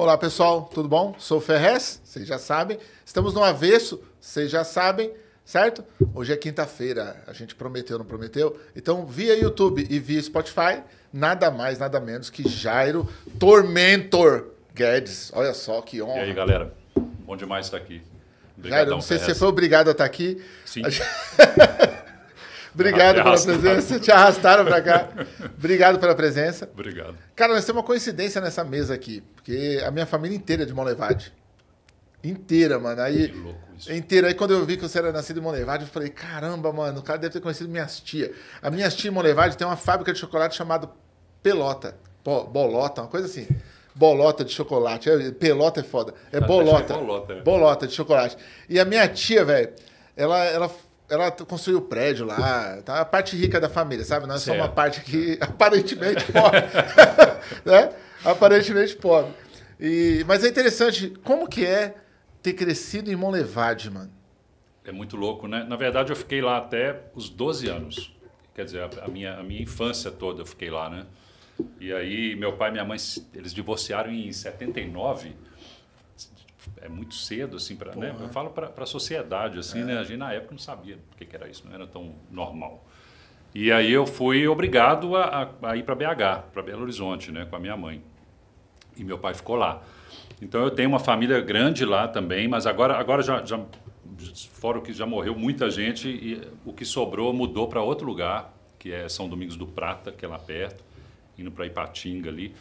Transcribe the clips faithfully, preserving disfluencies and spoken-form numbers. Olá, pessoal, tudo bom? Sou o Ferrez, vocês já sabem. Estamos no avesso, vocês já sabem, certo? Hoje é quinta-feira, a gente prometeu, não prometeu? Então, via YouTube e via Spotify, nada mais, nada menos que Jairo Tormentor Guedes. Olha só, que honra. E aí, galera? Bom demais estar aqui. Obrigadão, Jairo, não sei se você foi obrigado a estar aqui. Sim. Obrigado ah, pela arrastaram. presença. Te arrastaram para cá. Obrigado pela presença. Obrigado. Cara, nós temos uma coincidência nessa mesa aqui, porque a minha família inteira é de Monlevade. Inteira, mano. Aí, que louco isso. Inteira. Aí quando eu vi que você era nascido em Monlevade, eu falei, caramba, mano, o cara deve ter conhecido minhas tias. A minha tia em Monlevade tem uma fábrica de chocolate chamada Pelota. Bolota, uma coisa assim. Bolota de chocolate. Pelota é foda. É ah, bolota. É bolota, né? Bolota de chocolate. E a minha tia, velho, ela... ela Ela construiu o prédio lá, tá? A parte rica da família, sabe? Nós somos uma parte que aparentemente pobre. Né? Aparentemente pobre. E, mas é interessante, como que é ter crescido em Monlevade, mano? É muito louco, né? Na verdade, eu fiquei lá até os doze anos. Quer dizer, a minha, a minha infância toda eu fiquei lá, né? E aí, meu pai e minha mãe, eles divorciaram em setenta e nove. É muito cedo, assim, pra, né? Eu falo para a sociedade, assim, é. né? A gente na época não sabia o que, que era isso, não era tão normal. E aí eu fui obrigado a, a, a ir para B H, para Belo Horizonte, né? Com a minha mãe. E meu pai ficou lá. Então eu tenho uma família grande lá também, mas agora, agora já, já, fora o que já morreu muita gente, e o que sobrou mudou para outro lugar, que é São Domingos do Prata, que é lá perto, indo para Ipatinga ali.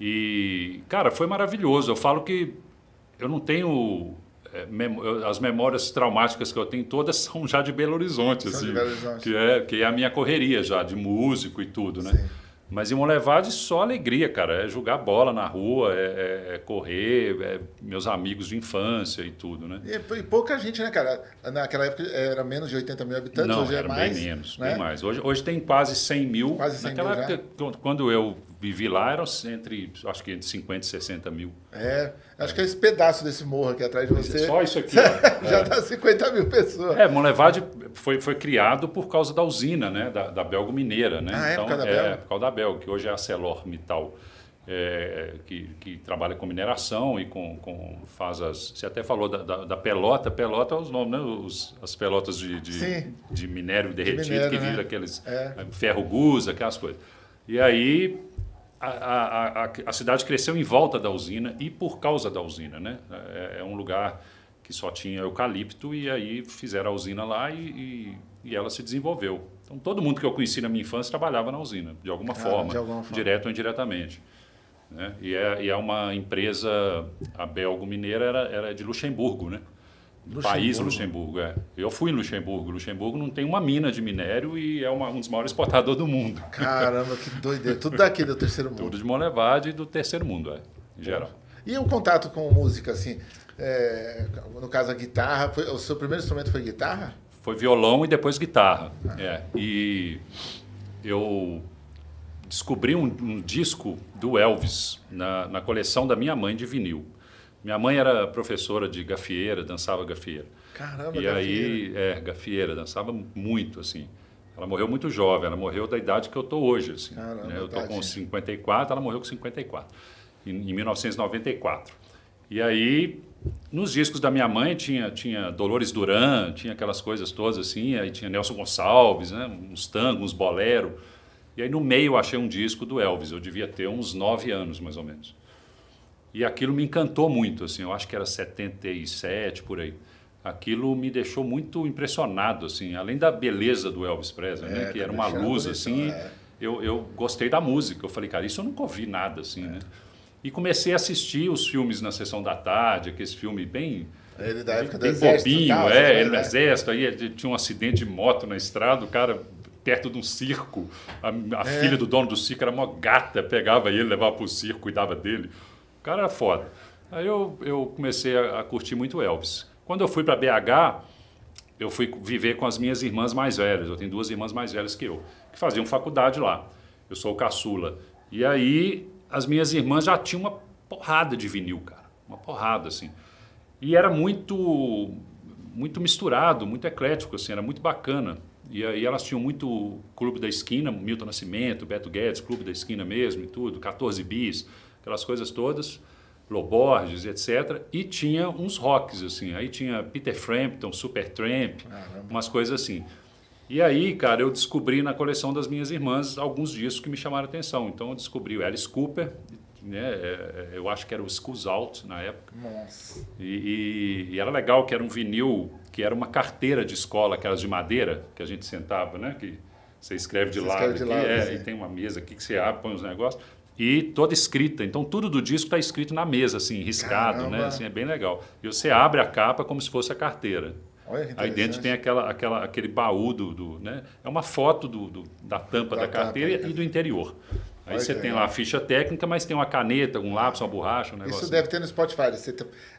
E, cara, foi maravilhoso. Eu falo que eu não tenho... É, mem as memórias traumáticas que eu tenho todas são já de Belo Horizonte, assim, de Belo Horizonte. Que, é, que é a minha correria já, de músico e tudo, né? Sim. Mas em Monlevade só alegria, cara. É jogar bola na rua, é, é correr, é meus amigos de infância e tudo, né? E, e pouca gente, né, cara? Naquela época era menos de oitenta mil habitantes, não, hoje era é mais. Bem menos, né? Bem mais. Hoje, hoje tem quase cem mil. Quase cem Naquela mil época, já. Quando eu vivi lá, eram entre, acho que entre cinquenta e sessenta mil. É, acho é. que é esse pedaço desse morro aqui atrás de você. Só isso aqui, ó. Já dá é. tá cinquenta mil pessoas. É, Monlevade foi, foi criado por causa da usina, né? Da, da Belgo Mineira, né? Ah, então, é por causa da Belgo? É, por causa da Belgo. Que hoje é a ArcelorMittal, é, que, que trabalha com mineração e com, com faz as... Você até falou da, da, da pelota, pelota é os nomes, né? Os, as pelotas de, de, de minério derretido, de minério, que vira, né? Aqueles é. ferro gus, aquelas coisas. E aí a, a, a, a cidade cresceu em volta da usina e por causa da usina, né? É, é um lugar que só tinha eucalipto e aí fizeram a usina lá e, e, e ela se desenvolveu. Então, todo mundo que eu conheci na minha infância trabalhava na usina, de alguma, ah, forma, de alguma forma, direto ou indiretamente. Né? E, é, e é uma empresa, a Belgo Mineira era, era de Luxemburgo, né? Do Luxemburgo. País Luxemburgo, é. Eu fui em Luxemburgo. Luxemburgo não tem uma mina de minério e é uma, um dos maiores exportadores do mundo. Caramba, que doideira. Tudo daqui do terceiro mundo. Tudo de Monlevade e do terceiro mundo, é, em geral. E o contato com música, assim, é, no caso a guitarra, foi, o seu primeiro instrumento foi guitarra? Foi violão e depois guitarra. Ah. É. E eu descobri um, um disco do Elvis na, na coleção da minha mãe de vinil. Minha mãe era professora de gafieira, dançava gafieira. Caramba, e gafieira. Aí, é, gafieira, dançava muito, assim. Ela morreu muito jovem, ela morreu da idade que eu tô hoje, assim. Caramba, né? Eu tô com cinquenta e quatro, ela morreu com cinquenta e quatro, em, em mil novecentos e noventa e quatro. E aí... Nos discos da minha mãe tinha, tinha Dolores Duran, tinha aquelas coisas todas assim, aí tinha Nelson Gonçalves, né? Uns tangos, uns bolero. E aí no meio eu achei um disco do Elvis, eu devia ter uns nove anos mais ou menos. E aquilo me encantou muito, assim, eu acho que era setenta e sete, por aí. Aquilo me deixou muito impressionado, assim, além da beleza do Elvis Presley, é, né? Que era uma luz, assim, é. eu, eu gostei da música. Eu falei, cara, isso eu nunca ouvi nada assim, é. né? E comecei a assistir os filmes na sessão da tarde, aqueles filmes bem... Ele da época do exército. Bem bobinho, é, ele no exército. Aí ele tinha um acidente de moto na estrada, o cara perto de um circo. A, a é. filha do dono do circo era mó gata, pegava ele, levava para o circo, cuidava dele. O cara era foda. Aí eu, eu comecei a, a curtir muito Elvis. Quando eu fui para B H, eu fui viver com as minhas irmãs mais velhas. Eu tenho duas irmãs mais velhas que eu, que faziam faculdade lá. Eu sou o caçula. E aí... As minhas irmãs já tinham uma porrada de vinil, cara. Uma porrada, assim. E era muito, muito misturado, muito eclético, assim. Era muito bacana. E aí elas tinham muito Clube da Esquina, Milton Nascimento, Beto Guedes, Clube da Esquina mesmo e tudo, quatorze bis, aquelas coisas todas. Loborges, etcétera. E tinha uns rocks, assim. Aí tinha Peter Frampton, Supertramp, umas coisas assim. E aí, cara, eu descobri na coleção das minhas irmãs alguns discos que me chamaram a atenção. Então, eu descobri o Alice Cooper, né? Eu acho que era o Schools Out na época. Nossa. E, e, e era legal que era um vinil, que era uma carteira de escola, aquelas de madeira, que a gente sentava, né? Que você escreve de você lado, escreve de aqui, lado é, assim. E tem uma mesa aqui que você abre, põe os negócios. E toda escrita, então tudo do disco está escrito na mesa, assim, riscado. Caramba. Né? Assim, é bem legal. E você abre a capa como se fosse a carteira. Olha que aí dentro tem aquela, aquela, aquele baú, do, do, né? É uma foto do, do, da tampa da, da carteira capa, e do interior. Aí você tem lá a ficha técnica, mas tem uma caneta, um lápis, uma borracha, um negócio. Isso deve ter no Spotify.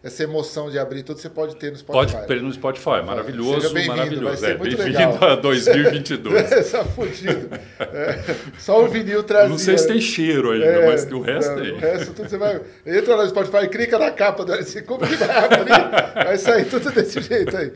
Essa emoção de abrir tudo, você pode ter no Spotify. Pode ter no Spotify. Maravilhoso, seja bem maravilhoso. Vai ser é, muito bem-vindo legal. A dois mil e vinte e dois. Essa fudido. É, só o vinil trazia. Não sei se tem cheiro ainda, é, mas o resto tem. É. O resto tudo você vai... Entra lá no Spotify, clica na capa do Alice Cooper, vai sair tudo desse jeito aí.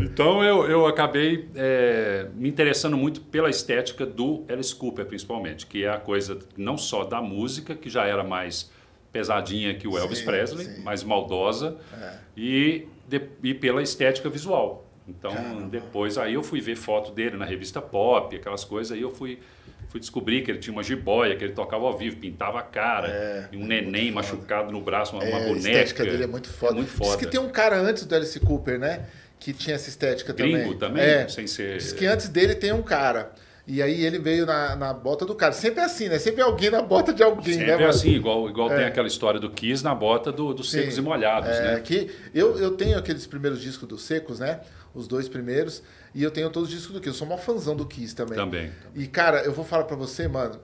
Então eu, eu acabei é, me interessando muito pela estética do Alice Cooper, principalmente, que é a coisa não só da música, que já era mais pesadinha que o Elvis sim, Presley, sim. mais maldosa, é. e, de, e pela estética visual. Então, Caramba. Depois, aí eu fui ver foto dele na revista Pop, aquelas coisas, aí eu fui, fui descobrir que ele tinha uma jiboia, que ele tocava ao vivo, pintava a cara, é, um é neném machucado no braço, uma, é, uma boneca. A estética dele é muito foda. É muito foda. Diz que tem um cara antes do Alice Cooper, né? Que tinha essa estética também. Gringo também, também é. Sem ser... Diz que antes dele tem um cara... E aí ele veio na, na bota do cara. Sempre é assim, né? Sempre alguém na bota de alguém, Sempre né? Sempre assim, igual, igual é. Tem aquela história do Kiss na bota do, do Secos Sim. e Molhados, é, né? Que eu, eu tenho aqueles primeiros discos do Secos, né? Os dois primeiros. E eu tenho todos os discos do Kiss. Eu sou uma fãzão do Kiss também. Também. E, cara, eu vou falar pra você, mano.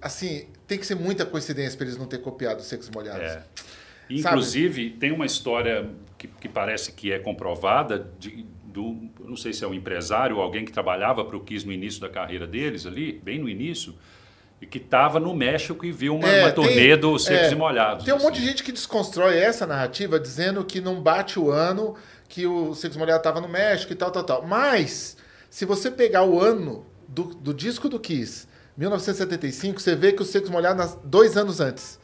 Assim, tem que ser muita coincidência pra eles não terem copiado os Secos e Molhados. É. Inclusive, sabe? Tem uma história que, que parece que é comprovada de... Do, não sei se é um empresário ou alguém que trabalhava para o Kiss no início da carreira deles ali, bem no início, e que estava no México e viu uma, é, uma turnê dos Secos é, e Molhados. Tem um assim. monte de gente que desconstrói essa narrativa dizendo que não bate o ano que o Secos e Molhados estava no México e tal, tal, tal. Mas, se você pegar o ano do, do disco do Kiss, mil novecentos e setenta e cinco, você vê que o Secos e Molhados dois anos antes.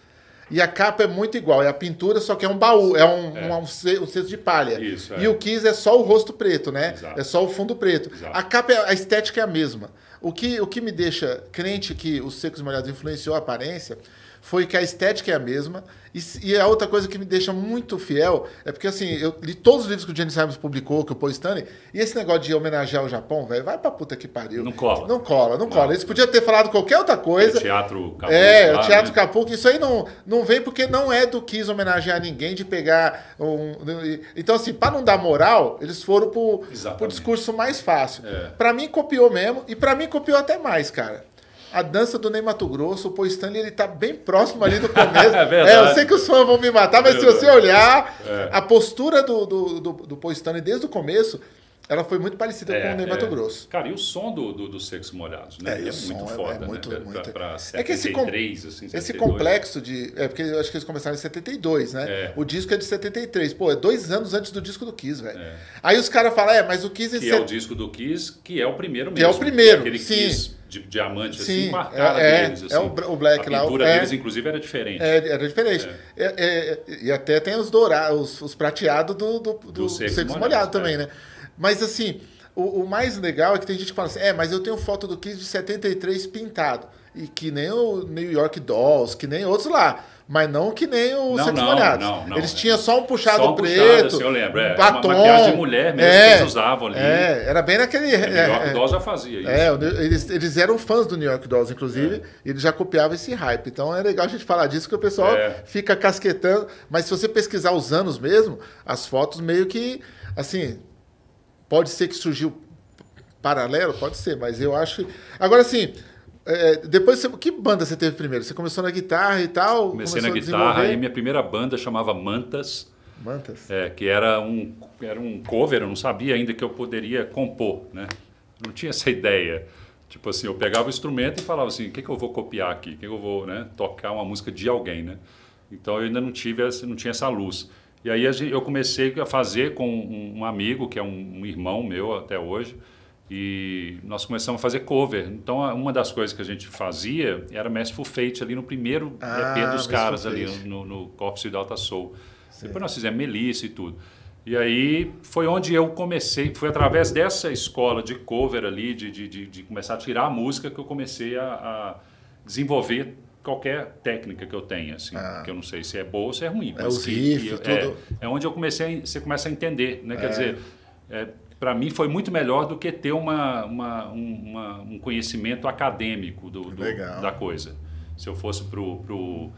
E a capa é muito igual, é a pintura, só que é um baú, é um, é. um, um cesto de palha. Isso, é. E o Kiss é só o rosto preto, né? Exato. É só o fundo preto. Exato. A capa, a estética é a mesma. O que, o que me deixa crente que os Secos e Molhados influenciou a aparência foi que a estética é a mesma. E, e a outra coisa que me deixa muito fiel é porque, assim, eu li todos os livros que o Gene Simons publicou, que o Paul Stanley, e esse negócio de homenagear o Japão, velho, vai pra puta que pariu. Não cola. Não cola, não, não. cola. Eles podiam ter falado qualquer outra coisa. É o teatro Kabuki. É, lá, o teatro né? Kabuki. Isso aí não, não vem porque não é do Kiss homenagear ninguém, de pegar um... Então, assim, pra não dar moral, eles foram pro, pro discurso mais fácil. É. Pra mim, copiou mesmo. E pra mim, copiou até mais, cara. A dança do Ney Mato Grosso, o Paul Stanley, ele tá bem próximo ali do começo. É verdade. É, eu sei que os fãs vão me matar, mas é se você olhar, é. a postura do, do, do, do Paul Stanley desde o começo, ela foi muito parecida é, com o Ney é. Mato Grosso. Cara, e o som do, do, do Secos e Molhados, né? É, ele é muito foda, é, é né? Muito, pra, muito... Pra, pra é que esse, com... assim, esse complexo de... É, porque eu acho que eles começaram em setenta e dois, né? É. O disco é de setenta e três. Pô, é dois anos antes do disco do Kiss, velho. É. Aí os caras falam, é, mas o Kiss... Em que set... é o disco do Kiss, que é o primeiro mesmo. Que é o primeiro, é sim. Kiss... de diamante, sim, assim, com a cara é, deles. Assim. É o, o black lá. A pintura lá, o, deles, é, inclusive, era diferente. É, era diferente. É. É, é, é, e até tem os dourados, os, os prateados do, do, do, do Secos e Molhados também, é. né? Mas, assim, o, o mais legal é que tem gente que fala assim, é, mas eu tenho foto do Kiss de setenta e três pintado. E que nem o New York Dolls, que nem outros lá. Mas não que nem o Secos e Molhados. Não, não, eles é. tinham só um puxado só um preto, puxado, assim, eu lembro. É, um batom. Uma maquiagem de mulher mesmo é, que eles usavam ali. É, era bem naquele... É, é, New York é, Dolls já fazia isso. É, eles, eles eram fãs do New York Dolls, inclusive. É. E eles já copiavam esse hype. Então é legal a gente falar disso, que o pessoal é. fica casquetando. Mas se você pesquisar os anos mesmo, as fotos meio que... Assim, pode ser que surgiu paralelo, pode ser. Mas eu acho... Agora, assim... É, depois, você, que banda você teve primeiro? Você começou na guitarra e tal? Comecei na guitarra e minha primeira banda chamava Mantas. Mantas? É, que era um, era um cover, eu não sabia ainda que eu poderia compor, né? Não tinha essa ideia. Tipo assim, eu pegava o instrumento e falava assim, o que, que eu vou copiar aqui? O que, que eu vou né, tocar uma música de alguém, né? Então eu ainda não, tive essa, não tinha essa luz. E aí eu comecei a fazer com um amigo, que é um, um irmão meu até hoje, E nós começamos a fazer cover. Então, uma das coisas que a gente fazia era Merciful Fate ali no primeiro ah, E P dos caras, ali no, no Corpo Suicida Alta Soul. Sim. Depois nós fizemos Melissa e tudo. E aí foi onde eu comecei, foi através dessa escola de cover ali, de, de, de, de começar a tirar a música, que eu comecei a, a desenvolver qualquer técnica que eu tenha, assim, ah. que eu não sei se é boa ou se é ruim. É mas o que, riff, que, tudo. É, é onde eu comecei, a, você começa a entender, né? É. Quer dizer, é, para mim foi muito melhor do que ter uma, uma, uma, um conhecimento acadêmico do, do, da coisa. Se eu fosse pro, pro,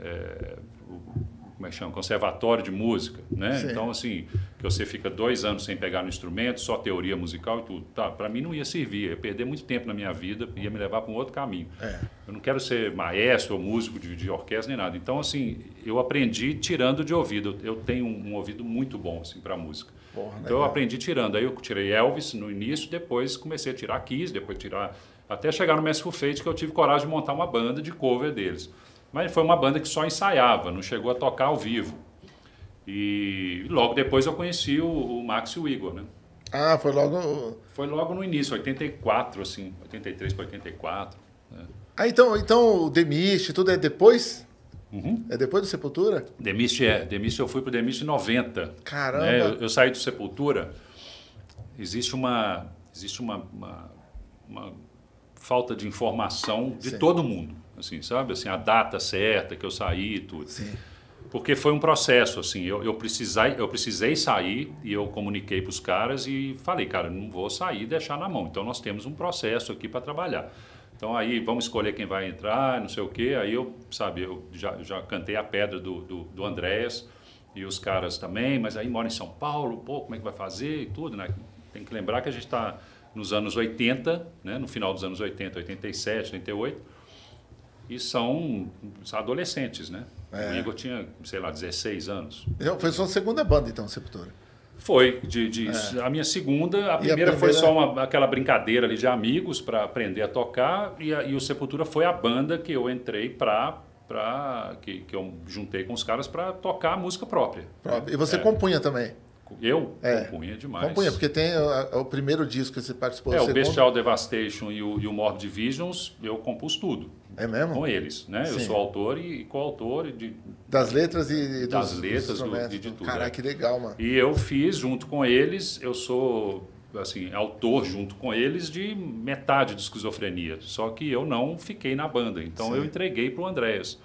é, pro como é que chama? Conservatório de música, né? Sim. Então, assim, que você fica dois anos sem pegar no instrumento, só teoria musical e tudo. Tá, para mim não ia servir, ia perder muito tempo na minha vida, ia me levar para um outro caminho. É. Eu não quero ser maestro ou músico de, de orquestra nem nada. Então, assim, eu aprendi tirando de ouvido. Eu tenho um, um ouvido muito bom, assim, para música. Porra, então, legal. Eu aprendi tirando. Aí eu tirei Elvis no início, depois comecei a tirar Kiss, depois tirar... Até chegar no Merciful Fate, que eu tive coragem de montar uma banda de cover deles. Mas foi uma banda que só ensaiava, não chegou a tocar ao vivo. E logo depois eu conheci o, o Max e o Igor, né? Ah, foi logo... Foi logo no início, oitenta e quatro, assim, oitenta e três para oitenta e quatro. Né? Ah, então, então o Demiste, tudo é depois? Uhum. É depois do Sepultura? Demiste é. Demiste, eu fui pro Demiste em noventa. Caramba! Né? Eu, eu saí do Sepultura, existe uma... Existe uma... uma, uma falta de informação de Sim. todo mundo. Assim, sabe? Assim, a data certa que eu saí e tudo. Sim. Porque foi um processo, assim, eu, eu, precisai, eu precisei sair e eu comuniquei para os caras e falei, cara, não vou sair e deixar na mão, então nós temos um processo aqui para trabalhar. Então aí vamos escolher quem vai entrar, não sei o quê, aí eu, sabe, eu já, já cantei a pedra do, do, do Andreas e os caras também, mas aí mora em São Paulo, pô, como é que vai fazer e tudo, né? Tem que lembrar que a gente está nos anos oitenta, né? No final dos anos oitenta, oitenta e sete, oitenta e oito, e são adolescentes, né? É. O Igor tinha, sei lá, dezesseis anos. Eu, foi sua segunda banda, então, Sepultura? Foi. De, de, é. A minha segunda, a primeira, a primeira foi só uma, aquela brincadeira ali de amigos para aprender a tocar. E, a, e o Sepultura foi a banda que eu entrei para... Que, que eu juntei com os caras para tocar a música própria. Própria. E você é. compunha também? Eu é. compunha demais. Compunha, porque tem o, o primeiro disco que você participou. É, o segundo... Bestial Devastation e o, e o Morbid Visions, eu compus tudo. É mesmo? Com eles, né? Sim. Eu sou autor e coautor de... Das letras e... e das dos, letras dos do, de, de tudo. Caraca, é. que legal, mano. E eu fiz junto com eles, eu sou, assim, autor junto com eles de metade de Esquizofrenia. Só que eu não fiquei na banda, então Sim. eu entreguei para o Andreas.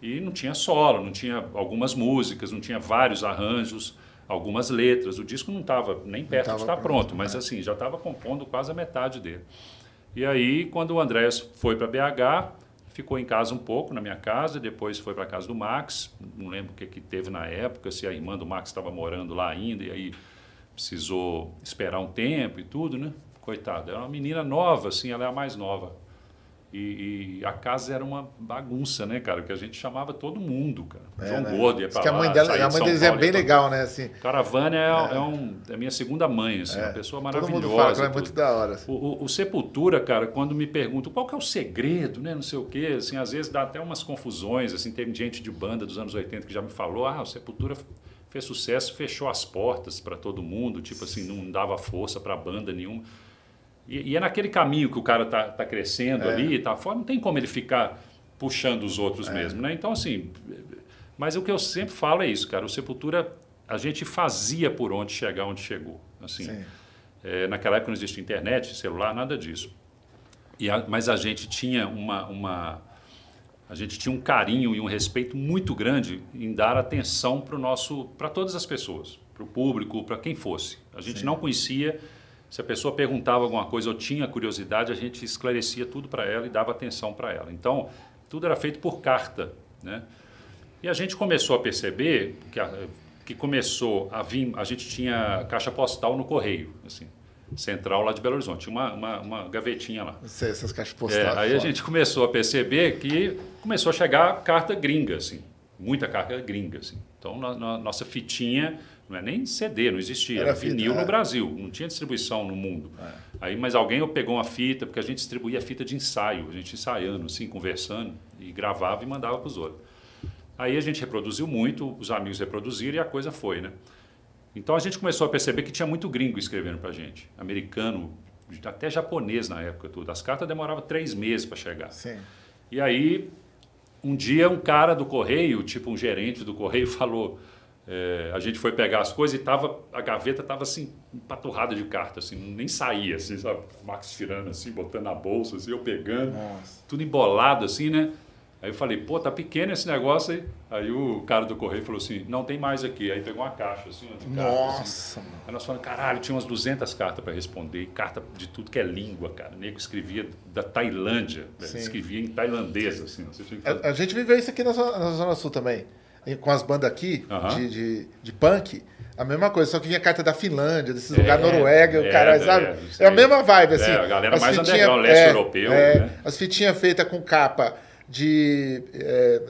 E não tinha solo, não tinha algumas músicas, não tinha vários arranjos... Algumas letras, o disco não estava nem perto de estar pronto, mas né? assim, já estava compondo quase a metade dele. E aí, quando o Andrés foi para B H, ficou em casa um pouco, na minha casa, depois foi para a casa do Max, não lembro o que, que teve na época, se a irmã do Max estava morando lá ainda, e aí precisou esperar um tempo e tudo, né? Coitada, era uma menina nova, assim, ela é a mais nova. E, e a casa era uma bagunça, né, cara? Porque a gente chamava todo mundo, cara. É, João né? Gordo ia pra lá. A mãe, dela, a mãe deles Paulo, é bem legal, né? Assim. Caravana é, é. É, um, é minha segunda mãe, assim, é. uma pessoa maravilhosa. Todo mundo fala que ela é muito da hora. Assim. O, o, o Sepultura, cara, quando me perguntam qual que é o segredo, né? Não sei o quê, assim, às vezes dá até umas confusões, assim, teve gente de banda dos anos oitenta que já me falou, ah, o Sepultura fez sucesso, fechou as portas para todo mundo, tipo assim, não dava força para banda nenhuma. E, e é naquele caminho que o cara tá, tá crescendo é. ali, tá fora, não tem como ele ficar puxando os outros é. mesmo, né? Então, assim, mas o que eu sempre falo é isso, cara, o Sepultura, a gente fazia por onde chegar onde chegou, assim. É, naquela época não existia internet, celular, nada disso. E a, mas a gente tinha uma, uma, a gente tinha um carinho e um respeito muito grande em dar atenção pro nosso, para todas as pessoas, para o público, para quem fosse. A gente Sim. não conhecia... Se a pessoa perguntava alguma coisa ou tinha curiosidade, a gente esclarecia tudo para ela e dava atenção para ela. Então, tudo era feito por carta, né? E a gente começou a perceber que, a, que começou a vir... A gente tinha caixa postal no correio, assim, central lá de Belo Horizonte. Tinha uma, uma, uma gavetinha lá. Sei, essas caixas postais. É, aí fora. A gente começou a perceber que começou a chegar carta gringa, assim. Muita carta gringa, assim. Então, na, na nossa fitinha... Não é nem C D, não existia. Era vinil no Brasil, não tinha distribuição no mundo. É. Aí, mas alguém pegou uma fita, porque a gente distribuía fita de ensaio, a gente ensaiando, assim, conversando, e gravava e mandava para os outros. Aí a gente reproduziu muito, os amigos reproduziram e a coisa foi, né? Então a gente começou a perceber que tinha muito gringo escrevendo para a gente, americano, até japonês na época, tudo. As cartas demoravam três meses para chegar. Sim. E aí, um dia, um cara do correio, tipo um gerente do correio, falou... É, a gente foi pegar as coisas e tava, a gaveta estava assim, empaturrada de carta, assim, nem saía, assim, sabe? O Max tirando assim, botando na bolsa, assim, eu pegando, nossa, tudo embolado assim, né? Aí eu falei, pô, tá pequeno esse negócio aí. Aí o cara do correio falou assim, não tem mais aqui. Aí pegou uma caixa assim, de carta, nossa, assim. Aí nós falamos, caralho, tinha umas duzentas cartas para responder, e carta de tudo que é língua, cara. O nego escrevia da Tailândia, escrevia em tailandês, assim. Assim a, a gente viveu isso aqui na Zona, na Zona Sul também. Com as bandas aqui, uhum, de, de, de punk, a mesma coisa, só que vinha carta da Finlândia, desses é, lugares, Noruega, é, o cara, é, sabe? É, é a mesma vibe, assim. É, a galera mais underground, leste é, europeu. É, né? As fitinhas feitas com capa de... É,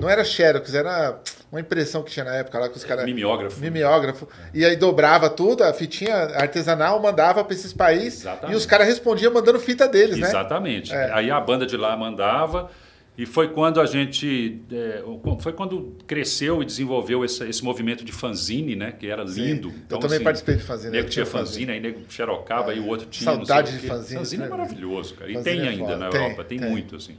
não era xerox, era uma impressão que tinha na época lá com os caras... Mimeógrafo. Mimeógrafo. É. E aí dobrava tudo, a fitinha artesanal mandava para esses países, exatamente, e os caras respondiam mandando fita deles, exatamente, né? Exatamente. É. Aí a banda de lá mandava... E foi quando a gente, é, foi quando cresceu e desenvolveu esse, esse movimento de fanzine, né? Que era lindo. Sim, eu então, também assim, participei de fanzine. Nego tinha fanzine, aí nego xerocava, aí o outro tinha... Saudade de fanzine. Fanzine é maravilhoso, cara. E tem ainda na Europa, tem muito, assim.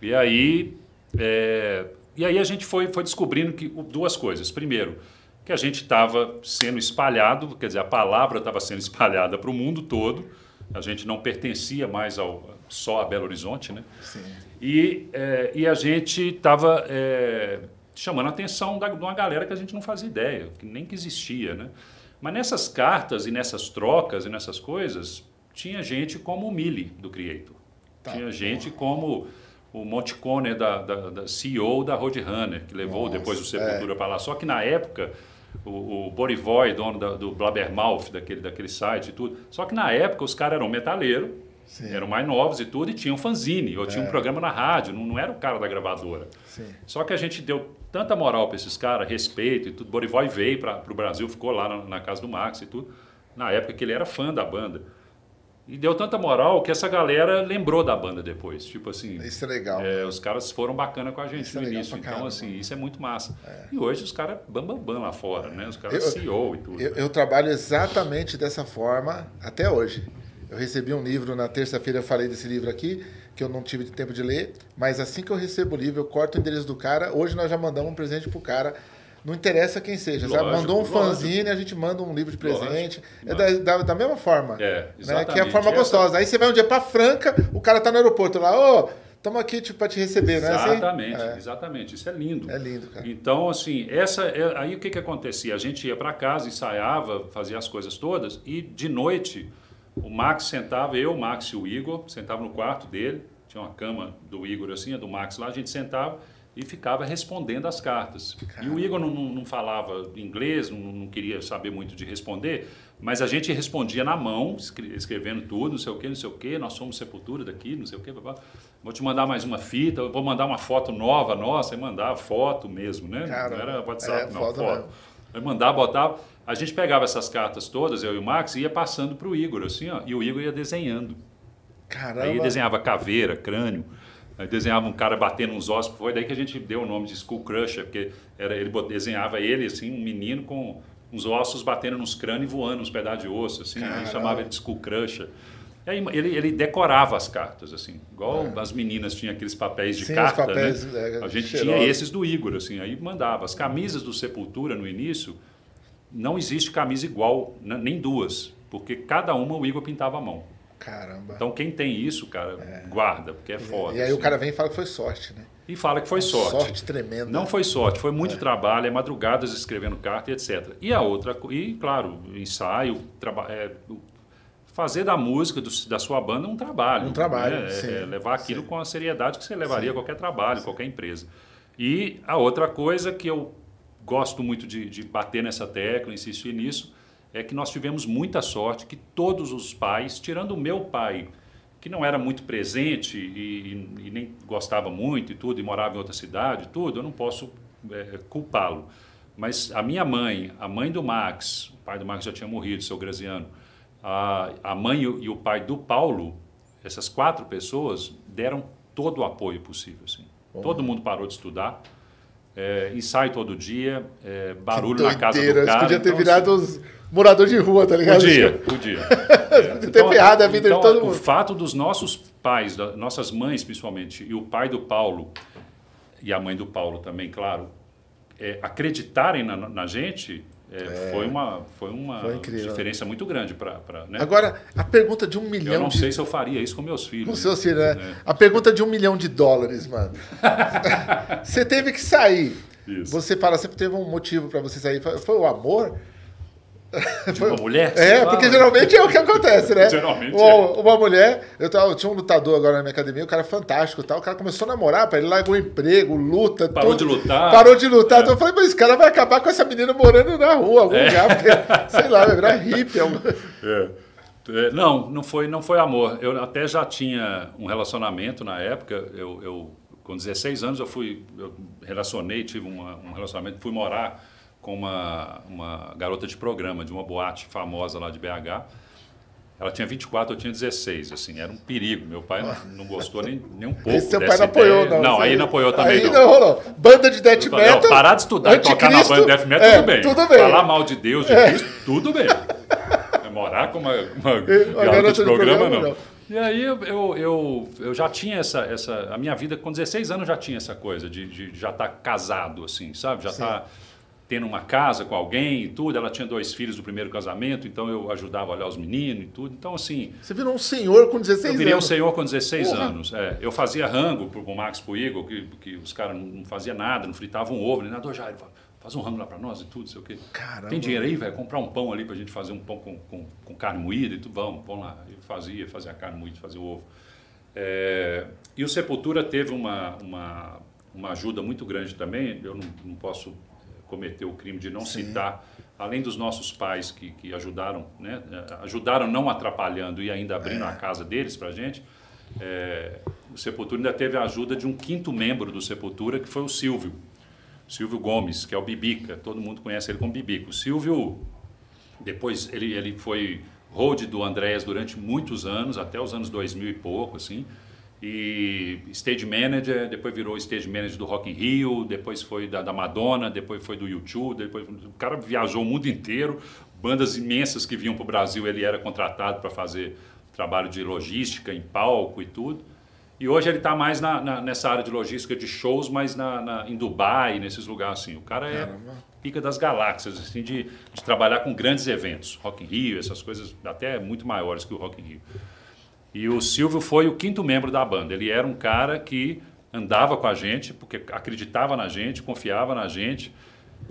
E aí, é, e aí a gente foi, foi descobrindo que, duas coisas. Primeiro, que a gente estava sendo espalhado, quer dizer, a palavra estava sendo espalhada para o mundo todo. A gente não pertencia mais ao, só a Belo Horizonte, né? Sim. E, é, e a gente estava é, chamando a atenção da, de uma galera que a gente não fazia ideia, que nem que existia, né? Mas nessas cartas e nessas trocas e nessas coisas, tinha gente como o Mili, do Creator. Tá. Tinha gente como o Monticone, da, da, da C E O da Roadrunner, que levou, nossa, depois o Sepultura é. para lá. Só que na época... O, o Borivoy, dono da, do Blabbermouth, daquele, daquele site e tudo. Só que na época os caras eram metaleiros, sim, eram mais novos e tudo, e tinham fanzine, ou é. tinha um programa na rádio, não, não era o cara da gravadora. Sim. Só que a gente deu tanta moral para esses caras, respeito e tudo. Borivoy veio para o Brasil, ficou lá na, na casa do Max e tudo, na época que ele era fã da banda. E deu tanta moral que essa galera lembrou da banda depois. Tipo assim... Isso é legal. É, os caras foram bacana com a gente no início. Então, assim, isso é muito massa. É. E hoje os caras bam, bam, bam lá fora, é. né? Os caras C E O e tudo. Eu, né? eu trabalho exatamente dessa forma até hoje. Eu recebi um livro na terça-feira, eu falei desse livro aqui, que eu não tive tempo de ler, mas assim que eu recebo o livro, eu corto o endereço do cara. Hoje nós já mandamos um presente pro cara. Não interessa quem seja, lógico, sabe? Mandou um lógico. fanzine, a gente manda um livro de presente. Lógico, é da, da, da mesma forma. É, né? Que é a forma é gostosa. Essa... Aí você vai um dia para Franca, o cara tá no aeroporto lá, ô, oh, estamos aqui tipo, para te receber, né? Exatamente, é. exatamente. Isso é lindo. É lindo, cara. Então, assim, essa é... aí o que, que acontecia? A gente ia para casa, ensaiava, fazia as coisas todas, e de noite o Max sentava, eu, o Max e o Igor, sentava no quarto dele, tinha uma cama do Igor assim, a do Max lá, a gente sentava e ficava respondendo as cartas. Caramba. E o Igor não, não, não falava inglês, não, não queria saber muito de responder, mas a gente respondia na mão, escrevendo tudo, não sei o quê, não sei o quê, nós somos Sepultura daqui, não sei o quê, blá, blá. Vou te mandar mais uma fita, vou mandar uma foto nova nossa, e mandar foto mesmo, né? Caramba. Não era WhatsApp, é, não, foto. foto. Aí mandava, botava. A gente pegava essas cartas todas, eu e o Max, e ia passando para o Igor, assim, ó, e o Igor ia desenhando. Caramba. Aí desenhava caveira, crânio. Aí desenhava um cara batendo uns ossos, foi daí que a gente deu o nome de Skull Crusher, porque era, ele desenhava ele, assim, um menino com uns ossos batendo nos crânios e voando uns pedaços de osso, assim, aí chamava ele de Skull Crusher. E aí ele, ele decorava as cartas, assim, igual é. as meninas tinham aqueles papéis de Sim, carta, os papéis, né? É, a gente cheiroso. tinha esses do Igor, assim, aí mandava. As camisas do Sepultura, no início, não existe camisa igual, nem duas, porque cada uma o Igor pintava a mão. Caramba. Então quem tem isso, cara, é. guarda, porque é foda. E aí assim. o cara vem e fala que foi sorte, né? E fala que foi sorte. Sorte tremenda. Não foi sorte, foi muito é. trabalho, é madrugadas escrevendo carta e etcétera. E a outra, e claro, ensaio, traba, é, fazer da música, do, da sua banda, um trabalho. Um trabalho, né? sim, é, é Levar aquilo sim. com a seriedade que você levaria sim. a qualquer trabalho, sim. qualquer empresa. E a outra coisa que eu gosto muito de, de bater nessa tecla, insistir nisso, é que nós tivemos muita sorte que todos os pais, tirando o meu pai, que não era muito presente e, e, e nem gostava muito e tudo, e morava em outra cidade e tudo, eu não posso é, culpá-lo. Mas a minha mãe, a mãe do Max, o pai do Max já tinha morrido, seu Graziano, a, a mãe e o pai do Paulo, essas quatro pessoas deram todo o apoio possível. Assim. Todo mundo parou de estudar. É, ensaio todo dia, é, barulho na casa do cara. Podia ter então, virado assim, os morador de rua, tá ligado? Podia, podia. É. Ter então, ferrado a vida então, de todo mundo. O fato dos nossos pais, da, nossas mães principalmente, e o pai do Paulo, e a mãe do Paulo também, claro, é, acreditarem na, na gente... É, é. Foi uma, foi uma foi diferença muito grande para... Né? Agora, a pergunta de um milhão... Eu não de... sei se eu faria isso com meus filhos. Com seus filhos, né? né? A pergunta de um milhão de dólares, mano. Você teve que sair. Isso. Você fala, sempre teve um motivo para você sair. Foi o amor? De foi... uma mulher? É, lá, porque mas... geralmente é o que acontece, né? Geralmente uma, é. Uma mulher... Eu, tava, eu tinha um lutador agora na minha academia, um cara fantástico e tal. O cara começou a namorar, ele largou emprego, luta... Parou tudo, de lutar. Parou de lutar. É. Então eu falei, mas esse cara vai acabar com essa menina morando na rua, algum é. lugar, porque, sei lá, vai virar hippie. É. É, não, não foi, não foi amor. Eu até já tinha um relacionamento na época. Eu, eu com dezesseis anos, eu fui... Eu relacionei, tive uma, um relacionamento, fui morar... com uma, uma garota de programa, de uma boate famosa lá de B H. Ela tinha vinte e quatro, eu tinha dezesseis, assim, era um perigo. Meu pai não, não gostou nem, nem um pouco. Esse seu pai não apoiou, não. Não, aí não apoiou também, não. Aí não rolou. Banda de death metal... Não, parar de estudar e tocar na banda de death metal, tudo bem. Tudo bem. Falar mal de Deus, de Cristo, tudo bem. Morar com uma, uma garota de programa, não. E aí eu, eu, eu, eu já tinha essa, essa... A minha vida, com dezesseis anos, já tinha essa coisa de, de já estar casado, assim, sabe? Já tá... tendo uma casa com alguém e tudo. Ela tinha dois filhos do primeiro casamento, então eu ajudava a olhar os meninos e tudo. Então, assim... Você virou um senhor com dezesseis anos? Eu virei anos. um senhor com dezesseis Porra. anos. É, eu fazia rango pro Max, pro Igor, que, que os caras não faziam nada, não fritavam um ovo, nem nada. Ô, Jairo, faz um rango lá para nós e tudo, sei o quê. Caramba. Tem dinheiro aí, velho? Comprar um pão ali pra gente fazer um pão com, com, com carne moída e tudo. Vamos, vamos lá. Eu fazia, fazia a carne moída, fazia o ovo. É, e o Sepultura teve uma, uma, uma ajuda muito grande também. Eu não, não posso... cometeu o crime de não Sim. citar, além dos nossos pais que, que ajudaram, né? Ajudaram não atrapalhando e ainda abrindo é. a casa deles para a gente, é, o Sepultura ainda teve a ajuda de um quinto membro do Sepultura, que foi o Silvio, Silvio Gomes, que é o Bibica, todo mundo conhece ele como Bibica. O Silvio, depois, ele, ele foi road do Andreas durante muitos anos, até os anos dois mil e pouco, assim, e stage manager, depois virou stage manager do Rock in Rio, depois foi da, da Madonna, depois foi do YouTube, depois o cara viajou o mundo inteiro, bandas imensas que vinham para o Brasil, ele era contratado para fazer trabalho de logística em palco e tudo. E hoje ele está mais na, na, nessa área de logística de shows, mas na, na, em Dubai, nesses lugares assim. O cara é pica das galáxias, assim, de, de trabalhar com grandes eventos, Rock in Rio, essas coisas até muito maiores que o Rock in Rio. E o Silvio foi o quinto membro da banda. Ele era um cara que andava com a gente, porque acreditava na gente, confiava na gente.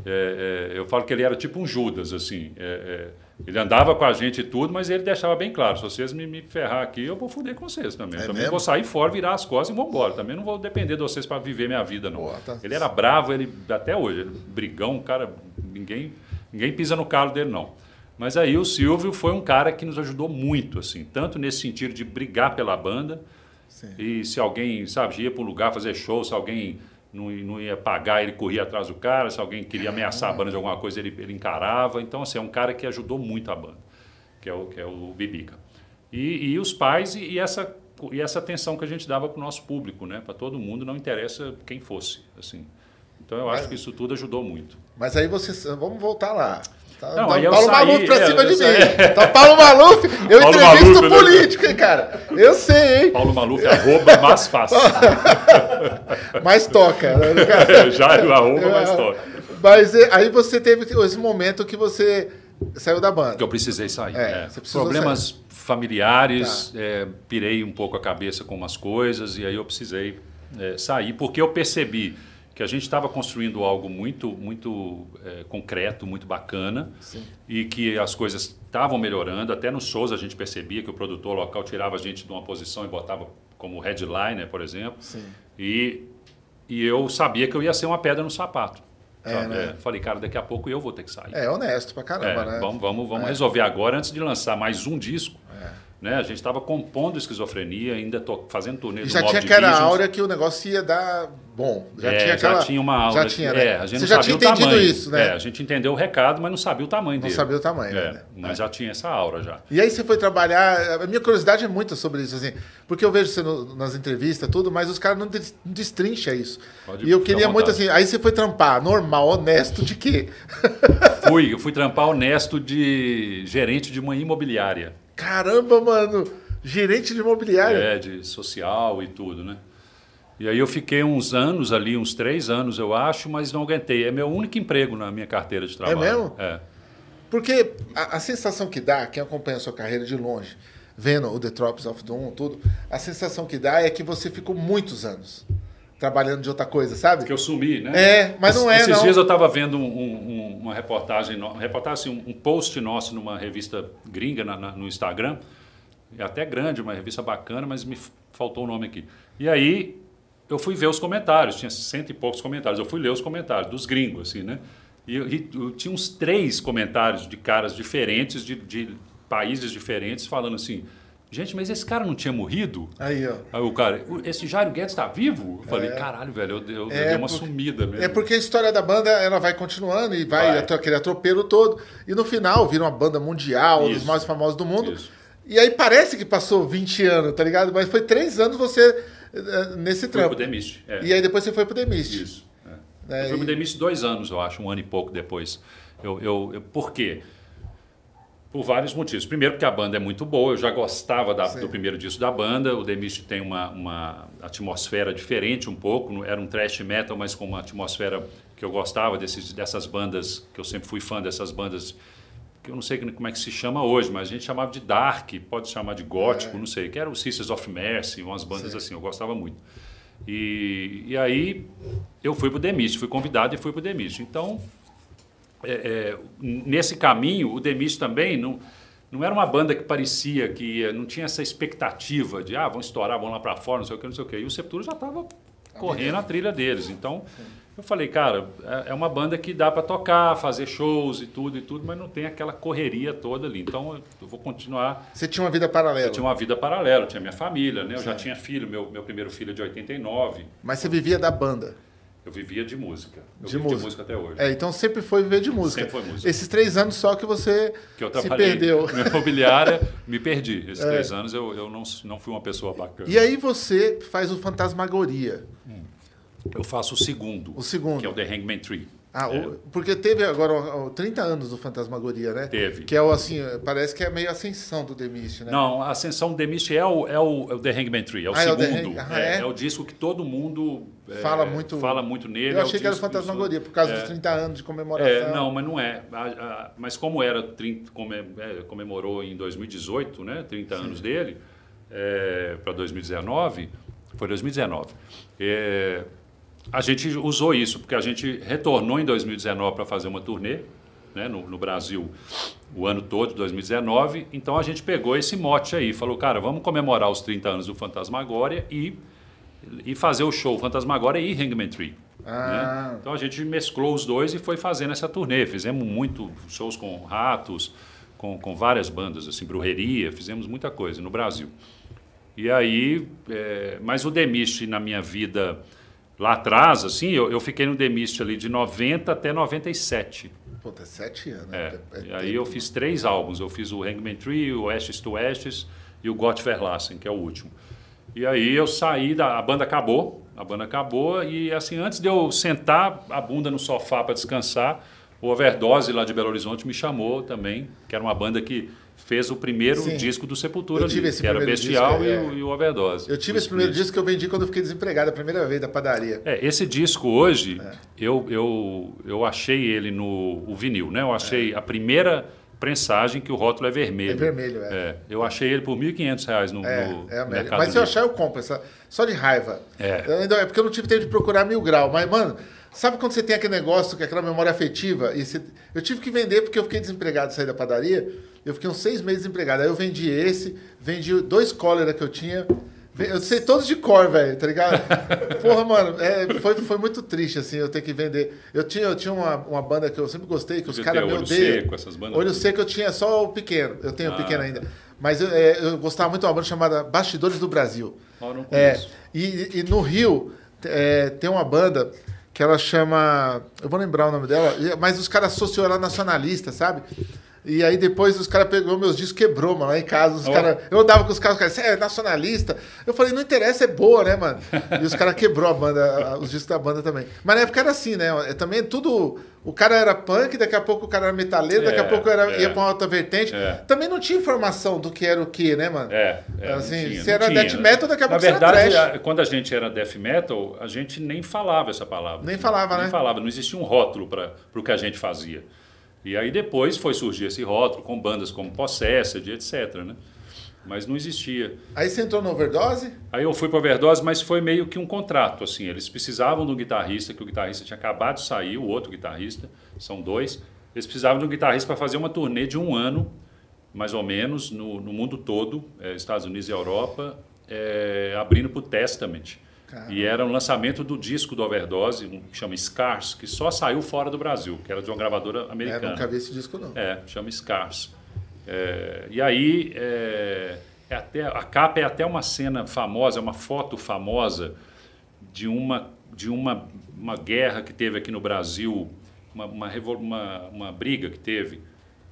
É, é, eu falo que ele era tipo um Judas, assim. É, é, ele andava com a gente e tudo, mas ele deixava bem claro, se vocês me, me ferrar aqui, eu vou foder com vocês também. É também mesmo? Vou sair fora, virar as costas e vou embora. Também não vou depender de vocês para viver minha vida, não. Boa, tá. Ele era bravo, ele até hoje, ele, brigão, cara, ninguém, ninguém pisa no calo dele, não. Mas aí o Silvio foi um cara que nos ajudou muito, assim, tanto nesse sentido de brigar pela banda, Sim. e se alguém, sabe, ia para um lugar fazer show, se alguém não, não ia pagar, ele corria atrás do cara, se alguém queria ameaçar a banda de alguma coisa, ele, ele encarava. Então, assim, é um cara que ajudou muito a banda, que é o, que é o Bibica. E, e os pais e, e, essa, e essa atenção que a gente dava para o nosso público, né? Para todo mundo, não interessa quem fosse, assim. Então, eu mas, acho que isso tudo ajudou muito. Mas aí você... Vamos voltar lá. Tá, não, tá o Paulo saí, Maluf pra cima eu, de eu mim. Tá o Paulo Maluf, eu Paulo entrevisto Maluf, político, hein, cara? Eu sei, hein? Paulo Maluf, arroba, mais fácil. mais toca. Né, cara? Já eu arroba, mais toca. Mas aí você teve esse momento que você saiu da banda. Que eu precisei sair. É, é. Você Problemas sair. familiares, tá. é, pirei um pouco a cabeça com umas coisas e aí eu precisei é, sair, porque eu percebi que a gente estava construindo algo muito, muito é, concreto, muito bacana, Sim. e que as coisas estavam melhorando. Até nos shows a gente percebia que o produtor local tirava a gente de uma posição e botava como headliner, por exemplo. Sim. E, e eu sabia que eu ia ser uma pedra no sapato. É, né? é, falei, cara, daqui a pouco eu vou ter que sair. É honesto pra caramba, é, né? Vamos, vamos, vamos é. resolver agora antes de lançar mais um disco. É. Né? A gente estava compondo Esquizofrenia, ainda tô fazendo turnê do Mob Divisions. Já tinha aquela aura que o negócio ia dar bom. Já, é, tinha, aquela... já tinha uma aura. Já tinha, né? É, a gente Você não já sabia tinha o entendido tamanho. Isso, né? É, a gente entendeu o recado, mas não sabia o tamanho não dele. Não sabia o tamanho. É, né? Mas é. já tinha essa aura já. E aí você foi trabalhar... A minha curiosidade é muito sobre isso, assim, porque eu vejo você no, nas entrevistas, tudo, mas os caras não destrincham isso. Pode e eu queria muito assim... Aí você foi trampar normal, honesto, de quê? Fui, eu fui trampar honesto de gerente de uma imobiliária. Caramba, mano, gerente de imobiliário. É, de social e tudo, né? E aí eu fiquei uns anos ali, uns três anos, eu acho, mas não aguentei. É meu único emprego na minha carteira de trabalho. É mesmo? É. Porque a, a sensação que dá, quem acompanha a sua carreira de longe, vendo o The Troops of Doom, tudo, a sensação que dá é que você ficou muitos anos trabalhando de outra coisa, sabe? Que eu sumi, né? É, mas não é, Esses não. Esses dias eu estava vendo um, um, uma reportagem, uma reportagem assim, um post nosso numa revista gringa na, na, no Instagram, é até grande, uma revista bacana, mas me faltou o nome aqui. E aí eu fui ver os comentários, tinha cento e poucos comentários, eu fui ler os comentários dos gringos, assim, né? E, e eu tinha uns três comentários de caras diferentes, de, de países diferentes, falando assim... Gente, mas esse cara não tinha morrido? Aí, ó. Aí o cara, esse Jairo Guedes está vivo? Eu falei, é. caralho, velho, eu, eu, é eu dei uma porque, sumida mesmo. É porque a história da banda, ela vai continuando e vai, vai. aquele atropelo todo. E no final, vira uma banda mundial, um dos mais famosos do mundo. Isso. E aí parece que passou vinte anos, tá ligado? Mas foi três anos você nesse trampo. Foi pro Demiste. É. E aí depois você foi pro Demiste. Isso. É. É, eu fui pro Demiste dois anos, eu acho, um ano e pouco depois. Eu, eu, eu, por quê? Por vários motivos. Primeiro, porque a banda é muito boa, eu já gostava da, do primeiro disco da banda, o Demiste tem uma, uma atmosfera diferente um pouco, era um thrash metal, mas com uma atmosfera que eu gostava desses, dessas bandas, que eu sempre fui fã dessas bandas, que eu não sei como é que se chama hoje, mas a gente chamava de dark, pode chamar de gótico, é. não sei, que era o Sisters of Mercy, umas bandas Sim. assim, eu gostava muito. E, e aí eu fui pro Demiste, fui convidado e fui pro Demiste. Então... É, é, nesse caminho, o Demiste também não, não era uma banda que parecia que não tinha essa expectativa de ah, vão estourar, vão lá para fora, não sei o que, não sei o que. E o Sepultura já estava correndo a trilha deles. Então, Sim. eu falei, cara, é uma banda que dá para tocar, fazer shows e tudo, e tudo, mas não tem aquela correria toda ali. Então, eu vou continuar... Você tinha uma vida paralela? Eu tinha uma vida paralela, eu tinha minha família, né? Eu Sim. já tinha filho, meu, meu primeiro filho é de oitenta e nove. Mas você vivia da banda? Eu vivia de música. Eu de, música. de música até hoje. É, então sempre foi viver de música. Sempre foi música. Esses três anos só que você que eu se perdeu. Minha imobiliária, me perdi. Esses é. três anos eu, eu não, não fui uma pessoa bacana. E aí você faz o Fantasmagoria. Hum. Eu faço o segundo. O segundo. Que é o The Hangman Tree. Ah, é. o, porque teve agora trinta anos do Fantasmagoria, né? Teve. Que é o assim, parece que é meio a ascensão do Demiste, né? Não, a ascensão do Demiste é o, é, o, é o The Hangman Tree, é o ah, segundo. É o, ah, é, é? é o disco que todo mundo fala, é, muito... fala muito nele. Eu achei é o que era o Fantasmagoria, por causa é, dos trinta anos de comemoração. É, não, mas não é. A, a, mas como era, trinta, come, é, comemorou em dois mil e dezoito, né? trinta Sim. anos dele, é, para dois mil e dezenove, foi dois mil e dezenove. É, a gente usou isso, porque a gente retornou em dois mil e dezenove para fazer uma turnê, né, no, no Brasil, o ano todo, dois mil e dezenove. Então, a gente pegou esse mote aí, falou, cara, vamos comemorar os trinta anos do Fantasmagoria e, e fazer o show Fantasmagoria e Hangman Tree. Ah. Né? Então, a gente mesclou os dois e foi fazendo essa turnê. Fizemos muito shows com Ratos, com, com várias bandas, assim, Brujeria, fizemos muita coisa no Brasil. E aí, é, mas o Demiste na minha vida... Lá atrás, assim, eu, eu fiquei no Demiste ali de noventa até noventa e sete. Puta, é sete anos. É. É, é e aí eu fiz três álbuns. Eu fiz o Hangman Tree, o Ashes to Ashes e o Gott Verlassen, que é o último. E aí eu saí, da, a banda acabou, a banda acabou. E assim, antes de eu sentar a bunda no sofá para descansar, o Overdose lá de Belo Horizonte me chamou também, que era uma banda que... Fez o primeiro Sim. disco do Sepultura ali, que era Bestial disco, é. e, e o Overdose. Eu tive esse primeiro disco que eu vendi quando eu fiquei desempregado, a primeira vez da padaria. É, esse disco hoje, é. eu, eu, eu achei ele no o vinil, né? Eu achei é. a primeira prensagem que o rótulo é vermelho. É vermelho, é. é. Eu achei ele por mil e quinhentos reais no, é, no é, mercado. Mas se eu achar, eu compro, essa, só de raiva. É. Eu, é porque eu não tive tempo de procurar Mil Grau, mas, mano... Sabe quando você tem aquele negócio, aquela memória afetiva? E você... Eu tive que vender porque eu fiquei desempregado, saí da padaria. Eu fiquei uns seis meses desempregado. Aí eu vendi esse, vendi dois cólera que eu tinha, Eu sei todos de cor, velho, tá ligado? Porra, mano, é, foi, foi muito triste, assim, eu ter que vender. Eu tinha, eu tinha uma, uma banda que eu sempre gostei, que os caras me odeiam. Olho Seco, essas bandas. Olho Seco eu tinha só o pequeno, eu tenho ah. o pequeno ainda. Mas eu, é, eu gostava muito de uma banda chamada Bastidores do Brasil. Oh, não conheço. É, e, e no Rio é, tem uma banda que ela chama... Eu vou lembrar o nome dela, mas os caras associou ela nacionalista, sabe? E aí depois os caras pegou meus discos, quebrou, mano, lá em casa. Os oh. cara, eu andava com os caras, os caras, você é nacionalista? Eu falei, não interessa, é boa, né, mano? E os caras quebrou a banda, os discos da banda também. Mas na época era assim, né? Também tudo... O cara era punk, daqui a pouco o cara era metaleiro, é, daqui a pouco era, é, ia pra uma outra vertente. É. Também não tinha informação do que era o que, né, mano? É, é assim, tinha, se era tinha, death metal, daqui a pouco era trash. Na verdade, quando a gente era death metal, a gente nem falava essa palavra. Nem falava, nem, né? Nem falava, não existia um rótulo para o que a gente fazia. E aí depois foi surgir esse rótulo com bandas como Possessed, etcétera, né? Mas não existia. Aí você entrou na Overdose? Aí eu fui para Overdose, mas foi meio que um contrato, assim. Eles precisavam de um guitarrista, que o guitarrista tinha acabado de sair, o outro guitarrista, são dois. Eles precisavam de um guitarrista para fazer uma turnê de um ano, mais ou menos, no, no mundo todo, é, Estados Unidos e Europa, é, abrindo para o Testament. Caramba. E era um lançamento do disco do Overdose, um que chama Scars, que só saiu fora do Brasil, que era de uma gravadora americana. É, nunca vi esse disco não. É, chama Scars. É, e aí, é, é até, a capa é até uma cena famosa, uma foto famosa de uma, de uma, uma guerra que teve aqui no Brasil, uma, uma, uma, uma briga que teve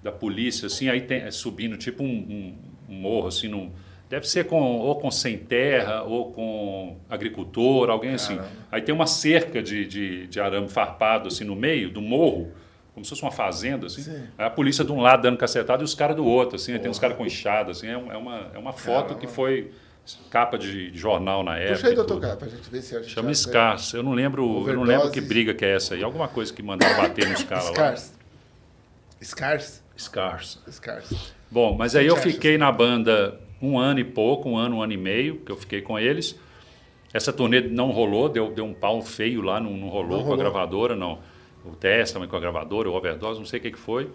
da polícia, assim, aí tem, é, subindo tipo um, um, um morro, assim, num... Deve ser com, ou com sem terra, ou com agricultor, alguém assim. Caramba. Aí tem uma cerca de, de, de arame farpado assim, no meio do morro, como se fosse uma fazenda. Assim. Aí a polícia de um lado dando cacetada e os caras do outro. Assim. Aí tem uns caras com enxada. Assim. É uma, é uma foto Caramba. Que foi capa de jornal na época. Puxa aí, doutor Capa, pra gente ver se a gente... Chama Scars. Eu não lembro, eu não lembro que briga que é essa aí. Alguma coisa que mandaram bater nos caras lá. Scars. Scars? Scars. Scars. Bom, mas aí eu fiquei na banda... Um ano e pouco, um ano, um ano e meio, que eu fiquei com eles. Essa turnê não rolou, deu, deu um pau feio lá, não, não, rolou, não rolou com a gravadora, não. O Testament com a gravadora, o Overdose, não sei o que, que foi.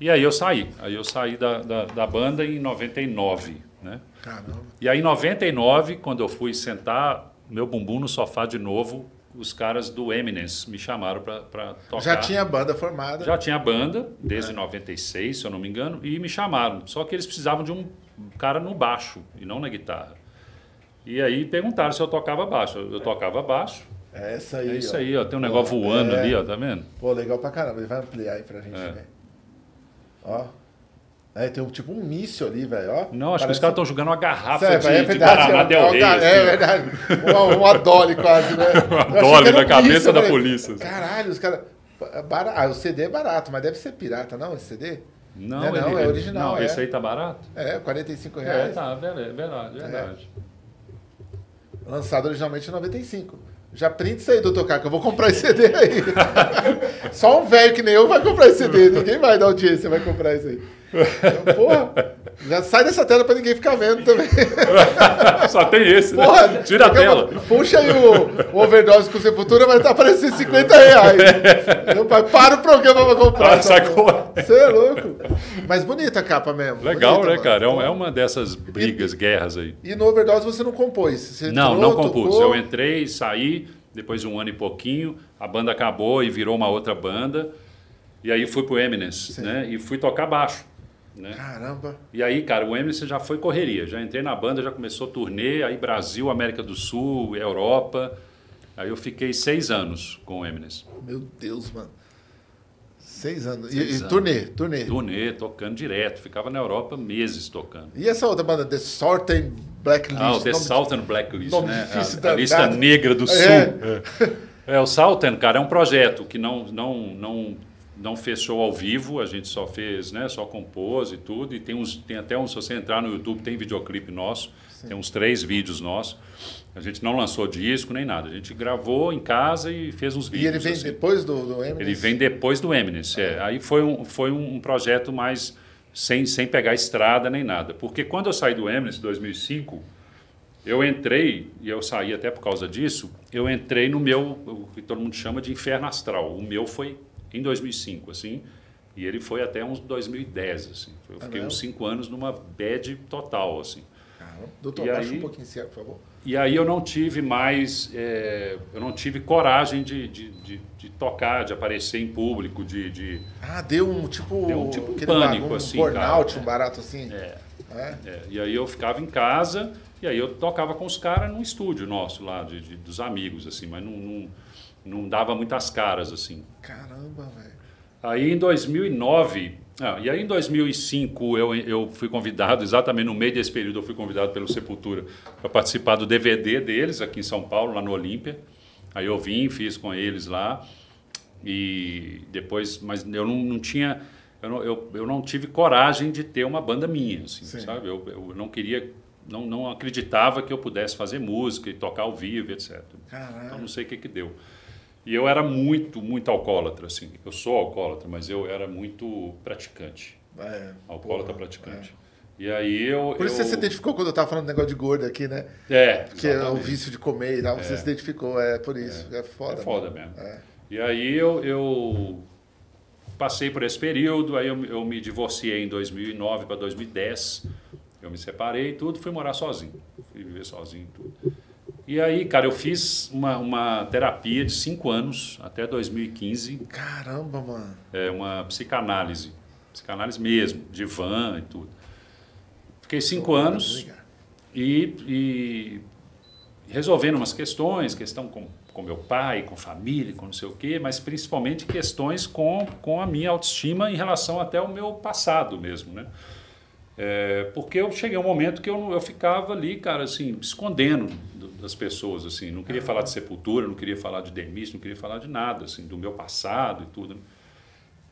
E aí eu saí. Aí eu saí da, da, da banda em noventa e nove, né? Caramba. E aí em noventa e nove, quando eu fui sentar meu bumbum no sofá de novo, os caras do Eminence me chamaram para tocar. Já tinha a banda formada? Já tinha a banda, desde é. noventa e seis, se eu não me engano, e me chamaram. Só que eles precisavam de um... um cara no baixo e não na guitarra. E aí perguntaram se eu tocava baixo. Eu tocava baixo. É isso aí, é isso aí, ó. Tem um negócio Pô, voando é... ali, ó, tá vendo? Pô, legal pra caramba. Ele vai ampliar aí pra gente, é. Né? Ó. É, tem um, tipo um míssil ali, velho, ó. Não, acho Parece... que os caras estão jogando uma garrafa Cê, de, é verdade, de Guaraná é, Del Rey. É, assim, é verdade. Um adole quase, né? Um adole na cabeça da polícia. Caralho, os caras... Ah, o C D é barato, mas deve ser pirata, não, esse C D? Não, não, ele, não, é original. Não, é. Esse aí tá barato? É, quarenta e cinco reais. É, tá, verdade, verdade. É. Lançado originalmente em noventa e cinco. Já print isso aí, doutor Caco, eu vou comprar esse C D aí. Só um velho que nem eu vai comprar esse C D, ninguém vai dar audiência, vai comprar isso aí. Então, porra, já sai dessa tela pra ninguém ficar vendo também. Só tem esse, porra, né? Tira a tela. Uma, puxa aí o, o Overdose com Sepultura, vai estar aparecendo cinquenta reais. Meu pai, para o programa pra comprar. Ah, sacou? Você é louco. Mas bonita a capa mesmo. Legal, bonita, né, mano? Cara? É, um, é uma dessas brigas, e, guerras aí. E no Overdose você não compôs? Você não, entrou, não compus. Tocou... Eu entrei, saí, depois de um ano e pouquinho, a banda acabou e virou uma outra banda. E aí fui pro Eminence, Sim. né? E fui tocar baixo. Né? Caramba! E aí, cara, o Eminence já foi correria. Já entrei na banda, já começou a turnê, aí Brasil, América do Sul, Europa. Aí eu fiquei seis anos com o Eminence. Meu Deus, mano. Seis anos. Seis e anos. turnê, turnê. Turnê, tocando direto. Ficava na Europa meses tocando. E essa outra banda, The Southern Blacklist? Ah, o The Southern de... Blacklist, nome né? A, da... a lista negra do é. Sul. É. É, o Southern, cara, é um projeto que não... não, não Não fez show ao vivo, a gente só fez, né? Só compôs e tudo. E tem, uns, tem até um, se você entrar no YouTube, tem videoclipe nosso. Sim. Tem uns três vídeos nossos. A gente não lançou disco nem nada. A gente gravou em casa e fez uns vídeos. E ele vem assim. depois do, do Eminence? Ele vem depois do Eminence, é. é. Aí foi um, foi um projeto mais sem, sem pegar estrada nem nada. Porque quando eu saí do Eminence em dois mil e cinco, eu entrei, e eu saí até por causa disso, eu entrei no meu, o que todo mundo chama de inferno astral. O meu foi... em dois mil e cinco, assim, e ele foi até uns dois mil e dez, assim. Eu fiquei ah, uns cinco anos numa bad total, assim. Ah, Doutor, e baixa aí, um pouquinho, por favor. E aí eu não tive mais, é, eu não tive coragem de, de, de, de tocar, de aparecer em público, de... de ah, deu um tipo... Deu um tipo um pânico, lá, um assim. Um burnout, cara, um barato assim. É, é. É. E aí eu ficava em casa, e aí eu tocava com os caras num estúdio nosso lá, de, de, dos amigos, assim, mas não, não, não dava muitas caras, assim. Caramba, velho. Aí em dois mil e nove... Ah, e aí em dois mil e cinco eu, eu fui convidado, exatamente no meio desse período eu fui convidado pelo Sepultura para participar do D V D deles aqui em São Paulo, lá no Olímpia. Aí eu vim, fiz com eles lá e depois, mas eu não, não tinha, eu não, eu, eu não tive coragem de ter uma banda minha, assim, sabe? Eu, eu não queria, não, não acreditava que eu pudesse fazer música e tocar ao vivo, etcétera. Caralho. Então não sei o que que deu. E eu era muito, muito alcoólatra, assim. Eu sou alcoólatra, mas eu era muito praticante. É, alcoólatra, porra, praticante. É. E aí eu... Por isso eu... você se identificou quando eu estava falando do negócio de gordo aqui, né? É, porque é o vício de comer e tal, é. Você se identificou, é por isso. É, é foda. É foda mesmo. mesmo. É. E aí eu, eu passei por esse período, aí eu, eu me divorciei em dois mil e nove para dois mil e dez. Eu me separei e tudo, fui morar sozinho. Fui viver sozinho e tudo. E aí, cara, eu fiz uma, uma terapia de cinco anos, até dois mil e quinze. Caramba, mano. É uma psicanálise, psicanálise mesmo, divã e tudo. Fiquei cinco Opa, anos e, e resolvendo umas questões, questão com, com meu pai, com família, com não sei o quê, mas principalmente questões com, com a minha autoestima em relação até o meu passado mesmo, né? É, porque eu cheguei a um momento que eu, eu ficava ali, cara, assim, escondendo do, das pessoas, assim. Não queria falar de Sepultura, não queria falar de Demiste, não queria falar de nada, assim, do meu passado e tudo.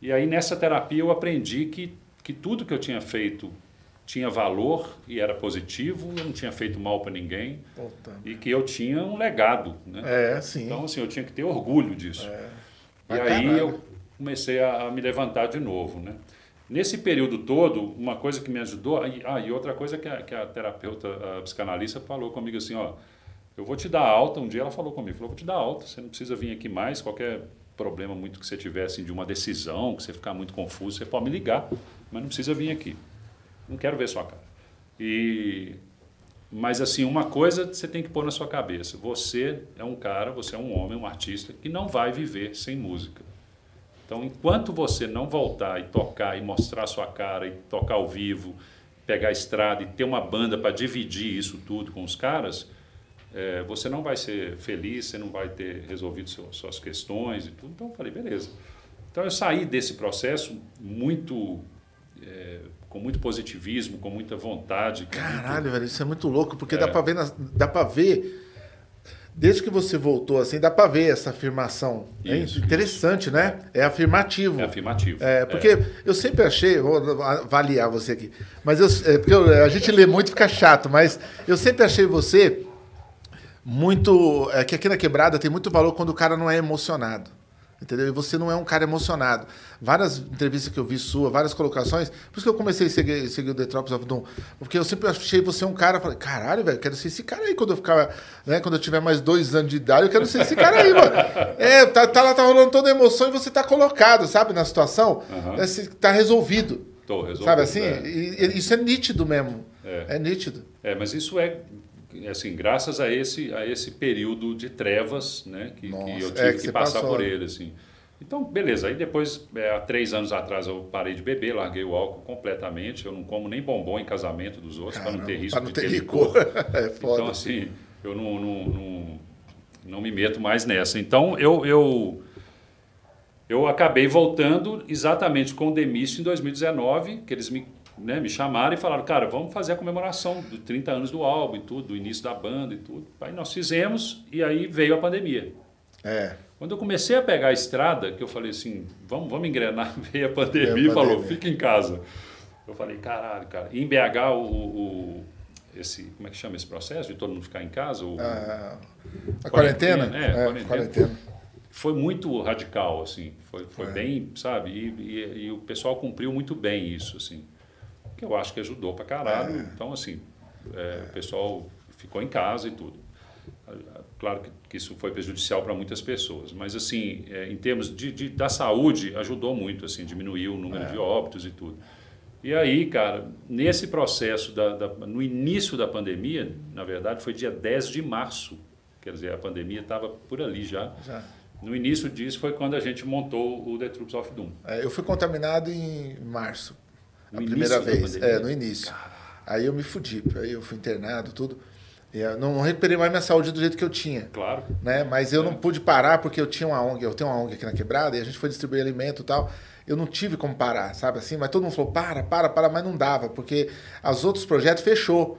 E aí, nessa terapia, eu aprendi que, que tudo que eu tinha feito tinha valor e era positivo, eu não tinha feito mal para ninguém. Puta, e que eu tinha um legado, né? É, sim. Então, assim, eu tinha que ter orgulho disso. É. E aí, caralho, eu comecei a, a me levantar de novo, né? Nesse período todo, uma coisa que me ajudou... Ah, e outra coisa que a, que a terapeuta, a psicanalista, falou comigo assim, ó... Eu vou te dar alta, um dia ela falou comigo, falou, vou te dar alta, você não precisa vir aqui mais, qualquer problema muito que você tiver, assim, de uma decisão, que você ficar muito confuso, você pode me ligar, mas não precisa vir aqui. Não quero ver sua cara. E... Mas, assim, uma coisa você tem que pôr na sua cabeça, você é um cara, você é um homem, um artista, que não vai viver sem música. Então, enquanto você não voltar e tocar e mostrar sua cara e tocar ao vivo, pegar a estrada e ter uma banda para dividir isso tudo com os caras, é, você não vai ser feliz, você não vai ter resolvido seu, suas questões e tudo. Então, eu falei, beleza. Então, eu saí desse processo muito, é, com muito positivismo, com muita vontade. Com Caralho, muito... velho, isso é muito louco, porque é. dá para ver... Na, dá para ver... Desde que você voltou, assim, dá para ver essa afirmação. Isso, é interessante, isso. né? É afirmativo. É afirmativo. É, porque é. eu sempre achei... Vou avaliar você aqui. Mas eu, é porque eu, a gente lê muito e fica chato, mas eu sempre achei você muito... É, que aqui na Quebrada tem muito valor quando o cara não é emocionado. Entendeu? E você não é um cara emocionado. Várias entrevistas que eu vi sua, várias colocações... Por isso que eu comecei a seguir, seguir o The Troops of Doom. Porque eu sempre achei você um cara... Falei, caralho, velho, quero ser esse cara aí quando eu ficar... Né, quando eu tiver mais dois anos de idade, eu quero ser esse cara aí, mano. É, tá, tá lá, tá rolando toda a emoção e você tá colocado, sabe? Na situação, uhum. né, tá resolvido. Tô resolvido, sabe assim? É. E, e, isso é nítido mesmo. É. é nítido. É, mas isso é... Assim, graças a esse, a esse período de trevas, né, que, Nossa, que eu tive é que, que passar passou. por ele. Assim. Então, beleza. Aí depois, é, há três anos atrás, eu parei de beber, larguei o álcool completamente. Eu não como nem bombom em casamento dos outros para não ter risco não de ter licor. É foda. Então, assim, eu não, não, não, não me meto mais nessa. Então, eu, eu, eu acabei voltando exatamente com o Demiste em dois mil e dezenove, que eles me... Né, me chamaram e falaram, cara, vamos fazer a comemoração dos trinta anos do álbum e tudo, do início da banda e tudo. Aí nós fizemos e aí veio a pandemia. É. Quando eu comecei a pegar a estrada, que eu falei assim, vamos, vamos engrenar, veio a pandemia, veio a pandemia. Falou, fica em casa. Eu falei, caralho, cara. E em B H, o, o, esse, como é que chama esse processo de todo mundo ficar em casa? O, ah, a quarentena? quarentena, é, é, quarentena. quarentena. Foi muito radical, assim. Foi, foi é. bem, sabe? E, e, e o pessoal cumpriu muito bem isso, assim. Que eu acho que ajudou pra caralho. É. Então, assim, é, o pessoal ficou em casa e tudo. Claro que, que isso foi prejudicial para muitas pessoas, mas, assim, é, em termos de, de, da saúde, ajudou muito, assim, diminuiu o número é. de óbitos e tudo. E aí, cara, nesse processo, da, da, no início da pandemia, na verdade, foi dia dez de março, quer dizer, a pandemia estava por ali já. já. No início disso foi quando a gente montou o The Troops of Doom. É, eu fui contaminado em março, no a primeira vez, é, no início. Cara. Aí eu me fudi, aí eu fui internado, tudo. Eu não recuperei mais minha saúde do jeito que eu tinha. Claro. Né? Mas eu é. não pude parar porque eu tinha uma ONG, eu tenho uma ONG aqui na Quebrada, e a gente foi distribuir alimento e tal. Eu não tive como parar, sabe assim? Mas todo mundo falou, para, para, para, mas não dava, porque os outros projetos fechou.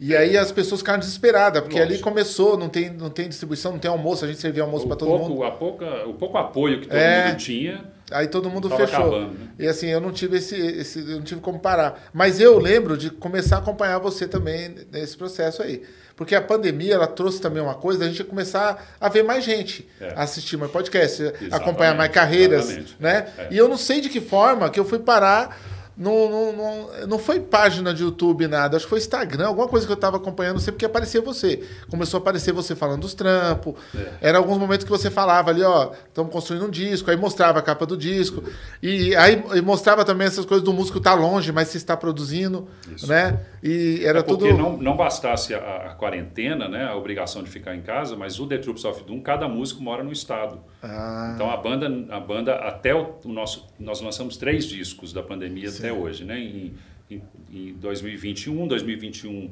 E é. aí as pessoas ficaram desesperadas, porque Lógico. ali começou, não tem, não tem distribuição, não tem almoço, a gente servia almoço para todo pouco, mundo. A pouca, o pouco apoio que todo é. mundo tinha... Aí todo mundo fechou. Acabando, né? E assim, eu não tive esse, esse, eu não tive como parar. Mas eu lembro de começar a acompanhar você também nesse processo aí. Porque a pandemia, ela trouxe também uma coisa, a gente começar a ver mais gente, é. assistir mais podcast, exatamente, acompanhar mais carreiras, exatamente. né? É. E eu não sei de que forma que eu fui parar, no, no, no, não foi página de YouTube, nada, acho que foi Instagram, alguma coisa que eu estava acompanhando, sempre que aparecia você. Começou a aparecer você falando dos trampos, é. era alguns momentos que você falava ali, ó, estamos construindo um disco, aí mostrava a capa do disco, e aí e mostrava também essas coisas do músico tá longe, mas se está produzindo, Isso. né? E era é porque tudo... não, não bastasse a, a quarentena, né, a obrigação de ficar em casa, mas o The Troops of Doom, cada músico mora no estado. Ah. Então a banda, a banda até o, o nosso, nós lançamos três discos da pandemia Sim. até hoje, né? Em, em, em dois mil e vinte e um, dois mil e vinte e um,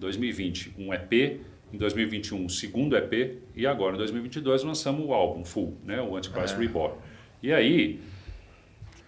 dois mil e vinte, um E P. Em dois mil e vinte e um, o segundo E P. E agora, em dois mil e vinte e dois, lançamos o álbum full, né? O Antichrist é. Reborn. E aí...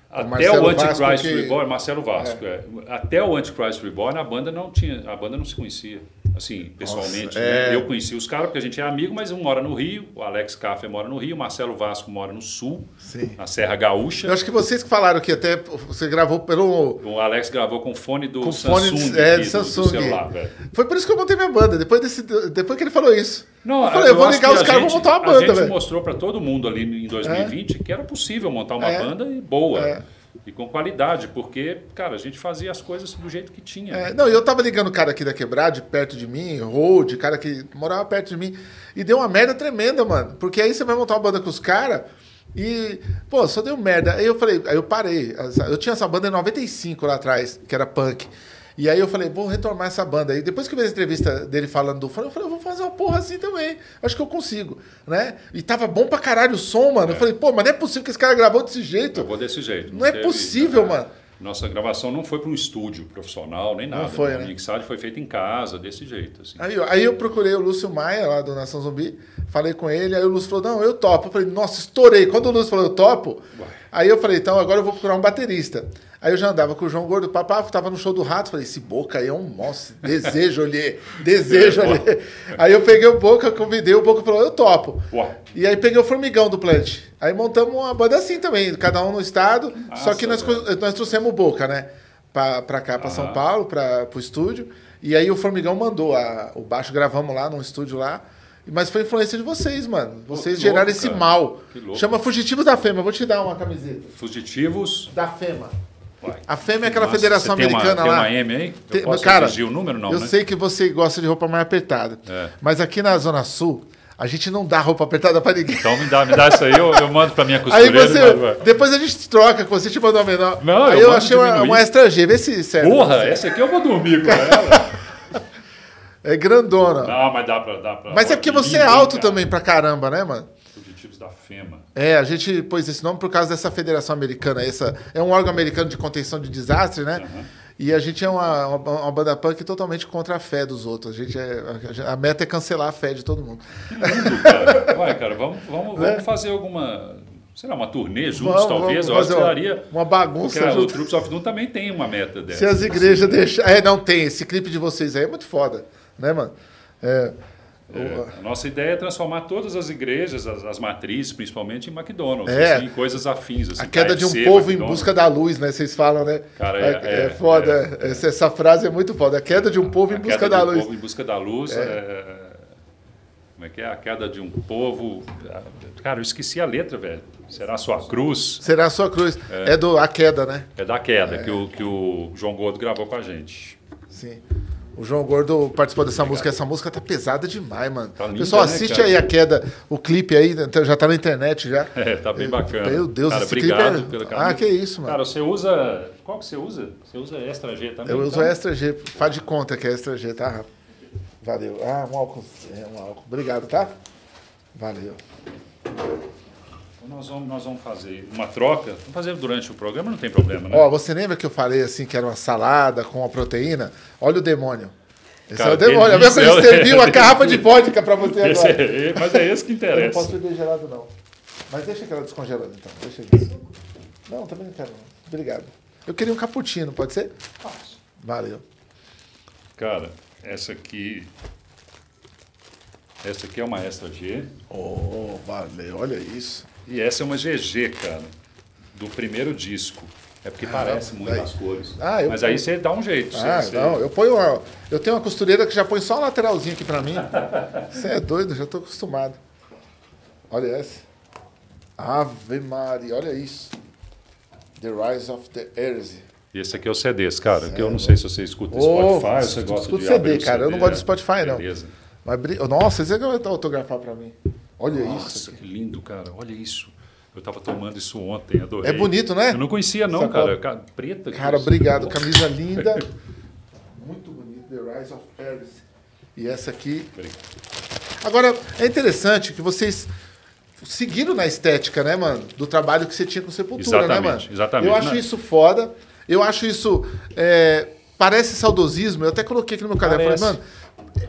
Até Marcelo o Antichrist Vasco Reborn, que... Marcelo Vasco, é. É. até o Antichrist Reborn a banda não tinha, a banda não se conhecia, assim, pessoalmente. Nossa, né? é... Eu conhecia os caras porque a gente é amigo, mas um mora no Rio, o Alex Café mora no Rio, o Marcelo Vasco mora no Sul, Sim. na Serra Gaúcha. Eu acho que vocês que falaram que até você gravou pelo... O Alex gravou com o fone do com Samsung, fone de, é, do, Samsung. Do celular, velho. Foi por isso que eu montei minha banda, depois, desse, depois que ele falou isso. Não, eu falei, eu, eu vou ligar os caras e vou montar uma banda. A gente véio. mostrou para todo mundo ali em dois mil e vinte é. que era possível montar uma é. banda e boa. É. E com qualidade, porque, cara, a gente fazia as coisas do jeito que tinha. É, né? Não, eu tava ligando o cara aqui da Quebrada, perto de mim, Road, cara que morava perto de mim, e deu uma merda tremenda, mano. Porque aí você vai montar uma banda com os caras e, pô, só deu merda. Aí eu falei, aí eu parei. Eu tinha essa banda em noventa e cinco lá atrás, que era punk. E aí eu falei, vou retomar essa banda. Aí depois que eu vi a entrevista dele falando do fone, eu falei, eu vou fazer uma porra assim também. Acho que eu consigo, né? E tava bom pra caralho o som, mano. É. Eu falei, pô, mas não é possível que esse cara gravou desse jeito. Gravou desse jeito. Não, não é teve, possível, não, mano. Nossa gravação não foi para um estúdio profissional, nem nada. Não foi, né? A mixagem foi feita em casa, desse jeito. Assim. Aí, aí eu procurei o Lúcio Maia, lá do Nação Zumbi, falei com ele, aí o Lúcio falou, não, eu topo. Eu falei, nossa, estourei. Quando o Lúcio falou, eu topo, Uai. aí eu falei, então agora eu vou procurar um baterista. Aí eu já andava com o João Gordo, papá, tava no show do Rato, falei, esse Boca aí é um monstro, desejo olhar, desejo olhar. Aí eu peguei o Boca, convidei o Boca e falou, eu topo. Ué. E aí peguei o Formigão do Plant. Aí montamos uma banda assim também, cada um no estado, Nossa, só que nós, nós trouxemos o Boca, né? Pra, pra cá, pra ah. São Paulo, pra, pro estúdio. E aí o Formigão mandou a, o baixo, gravamos lá num estúdio lá. Mas foi influência de vocês, mano. Vocês Pô, geraram louco, esse cara. mal. Que louco. Chama Fugitivos da Fema, vou te dar uma camiseta. Fugitivos? Da Fema. A F E M A é aquela Nossa, federação americana uma, lá. Tem uma M aí? Tem, eu posso cara, o número, não, eu né? sei que você gosta de roupa mais apertada. É. Mas aqui na Zona Sul, a gente não dá roupa apertada para ninguém. Então me dá, me dá isso aí, eu, eu mando para minha costureira. Aí você, mas... Depois a gente troca, você te mandou a menor. Não, aí eu, eu achei uma, uma extra G. Vê se serve. Porra, essa aqui eu vou dormir com ela. É grandona. Não, mas dá para... Dá pra mas é porque você é alto cara. também para caramba, né, mano? Da F E M A. É, a gente pôs esse nome por causa dessa federação americana. Essa, é um órgão americano de contenção de desastre, né? Uhum. E a gente é uma, uma, uma banda punk totalmente contra a fé dos outros. A, gente é, a, a meta é cancelar a fé de todo mundo. Que lindo, cara. Vai, cara, vamos, vamos, vamos é. fazer alguma... Sei lá, uma turnê juntos, vamos, talvez. Vamos eu acho que uma bagunça junto. O Troops of Doom também tem uma meta dessa. Se as igrejas assim, deixarem... É, não tem. Esse clipe de vocês aí é muito foda. Né, mano? É... É, a nossa ideia é transformar todas as igrejas, as, as matrizes, principalmente, em McDonald's, é. assim, em coisas afins. Assim, a queda K F C, de um povo McDonald's. em busca da luz, né? Vocês falam, né? Cara, é, é, é foda. É, essa, essa frase é muito foda. A queda de um povo em busca da luz. A queda de um povo em busca da luz. É. É... Como é que é? A queda de um povo... Cara, eu esqueci a letra, velho. Será a sua cruz? Será a sua cruz. É, é do A Queda, né? É da Queda, é. Que, o, que o João Gordo gravou com a gente. Sim. O João Gordo participou dessa legal. música. Essa música tá pesada demais, mano. Tá linda, pessoal, assiste, né, aí a queda, o clipe aí, já tá na internet já. É, tá bem bacana. Meu Deus, cara, esse obrigado clipe é... pelo caminho. Ah, que isso, mano. Cara, você usa... Qual que você usa? Você usa Extra G também? Eu então? uso Extra G. Faz de conta que é Extra G, tá? Valeu. Ah, um álcool. É, um álcool. Obrigado, tá? Valeu. Nós vamos, nós vamos fazer uma troca. Vamos fazer durante o programa, não tem problema, né? Ó, você lembra que eu falei assim que era uma salada com uma proteína? Olha o demônio. Esse cara, é o demônio. A mesma coisa que serviu uma garrafa de vodka para você agora. É, mas é esse que interessa. Eu não posso beber gelado, não. Mas deixa que ela descongelada, então. Deixa isso. Não, também não quero, não. Obrigado. Eu queria um cappuccino, pode ser? Posso. Valeu. Cara, essa aqui... Essa aqui é uma Extra G. Oh, valeu. Olha isso. E essa é uma G G, cara, do primeiro disco. É porque ah, parece muito as cores. Ah, mas ponho... aí você dá um jeito. Ah, você... não, eu ponho uma... Eu tenho uma costureira que já põe só um lateralzinho aqui pra mim. Você é doido, já tô acostumado. Olha essa. Ave Maria, olha isso. The Rise of the Heresy. E esse aqui é o C Ds, cara, é, que eu não sei se você escuta oh, Spotify, se você gosta de C D, cara, C D, eu não gosto de Spotify, não. Beleza. Mas, nossa, você vai autografar pra mim. Olha Nossa, isso. Nossa, que lindo, cara. Olha isso. Eu tava tomando isso ontem, adorei. É bonito, né? Eu não conhecia, não, cara. cara. Preta. Cara, obrigado. Camisa linda. Muito bonito. The Rise of Elvis. E essa aqui... Agora, é interessante que vocês seguiram na estética, né, mano? Do trabalho que você tinha com Sepultura, exatamente, né, mano? Exatamente. Eu acho né? isso foda. Eu acho isso... É... Parece saudosismo. Eu até coloquei aqui no meu caderno. Falei, mano...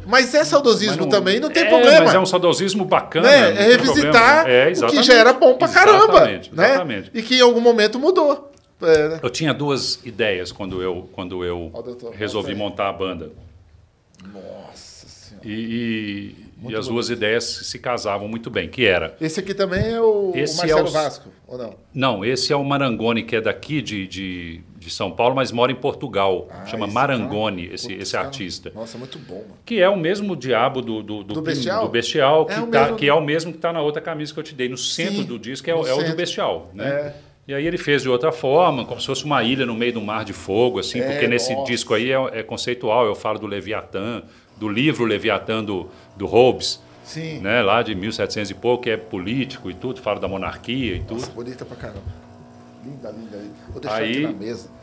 Mas é saudosismo mas não, também, não tem é, problema. Mas é um saudosismo bacana. Né? É revisitar é, o que já era bom pra caramba. Exatamente, exatamente. Né? E que em algum momento mudou. É, né? Eu tinha duas ideias quando eu, quando eu oh, resolvi Nossa. montar a banda. Nossa Senhora. E, e, e as duas ideias se casavam muito bem, que era... Esse aqui também é o, esse o Marcelo é o, Vasco, ou não? Não, esse é o Marangoni, que é daqui de... de de São Paulo, mas mora em Portugal. Ah, Chama esse Marangoni, cara, esse, esse artista. Nossa, muito bom, mano. Que é o mesmo diabo do, do, do, do Bestial, do bestial que, é tá, mesmo... que é o mesmo que está na outra camisa que eu te dei. No centro Sim, do disco é, é o do Bestial. Né? É. E aí ele fez de outra forma, como se fosse uma ilha no meio do mar de fogo, assim, é, porque nesse nossa. disco aí é, é conceitual. Eu falo do Leviatã, do livro Leviatã do, do Hobbes, Sim. Né? Lá de mil e setecentos e pouco, que é político e tudo, falo da monarquia e nossa, tudo. Nossa, bonita pra caramba. Linda, linda, linda. Vou deixar aí, aqui na mesa.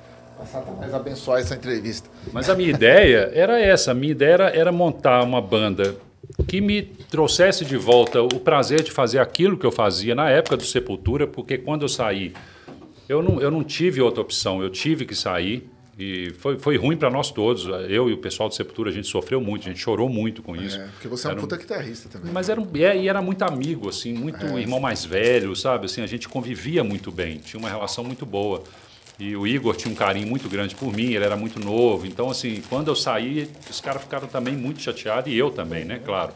Satanás abençoar essa entrevista. Mas a minha ideia era essa. A minha ideia era, era montar uma banda que me trouxesse de volta o prazer de fazer aquilo que eu fazia na época do Sepultura, porque quando eu saí, eu não, eu não tive outra opção. Eu tive que sair e foi, foi ruim para nós todos. Eu e o pessoal do Sepultura, a gente sofreu muito, a gente chorou muito com isso. É, porque você era é um puta guitarrista também. Mas era, e era muito amigo, assim, muito é. irmão mais velho, sabe? Assim, a gente convivia muito bem, tinha uma relação muito boa. E o Igor tinha um carinho muito grande por mim, ele era muito novo. Então, assim, quando eu saí, os caras ficaram também muito chateados, e eu também, né? Claro.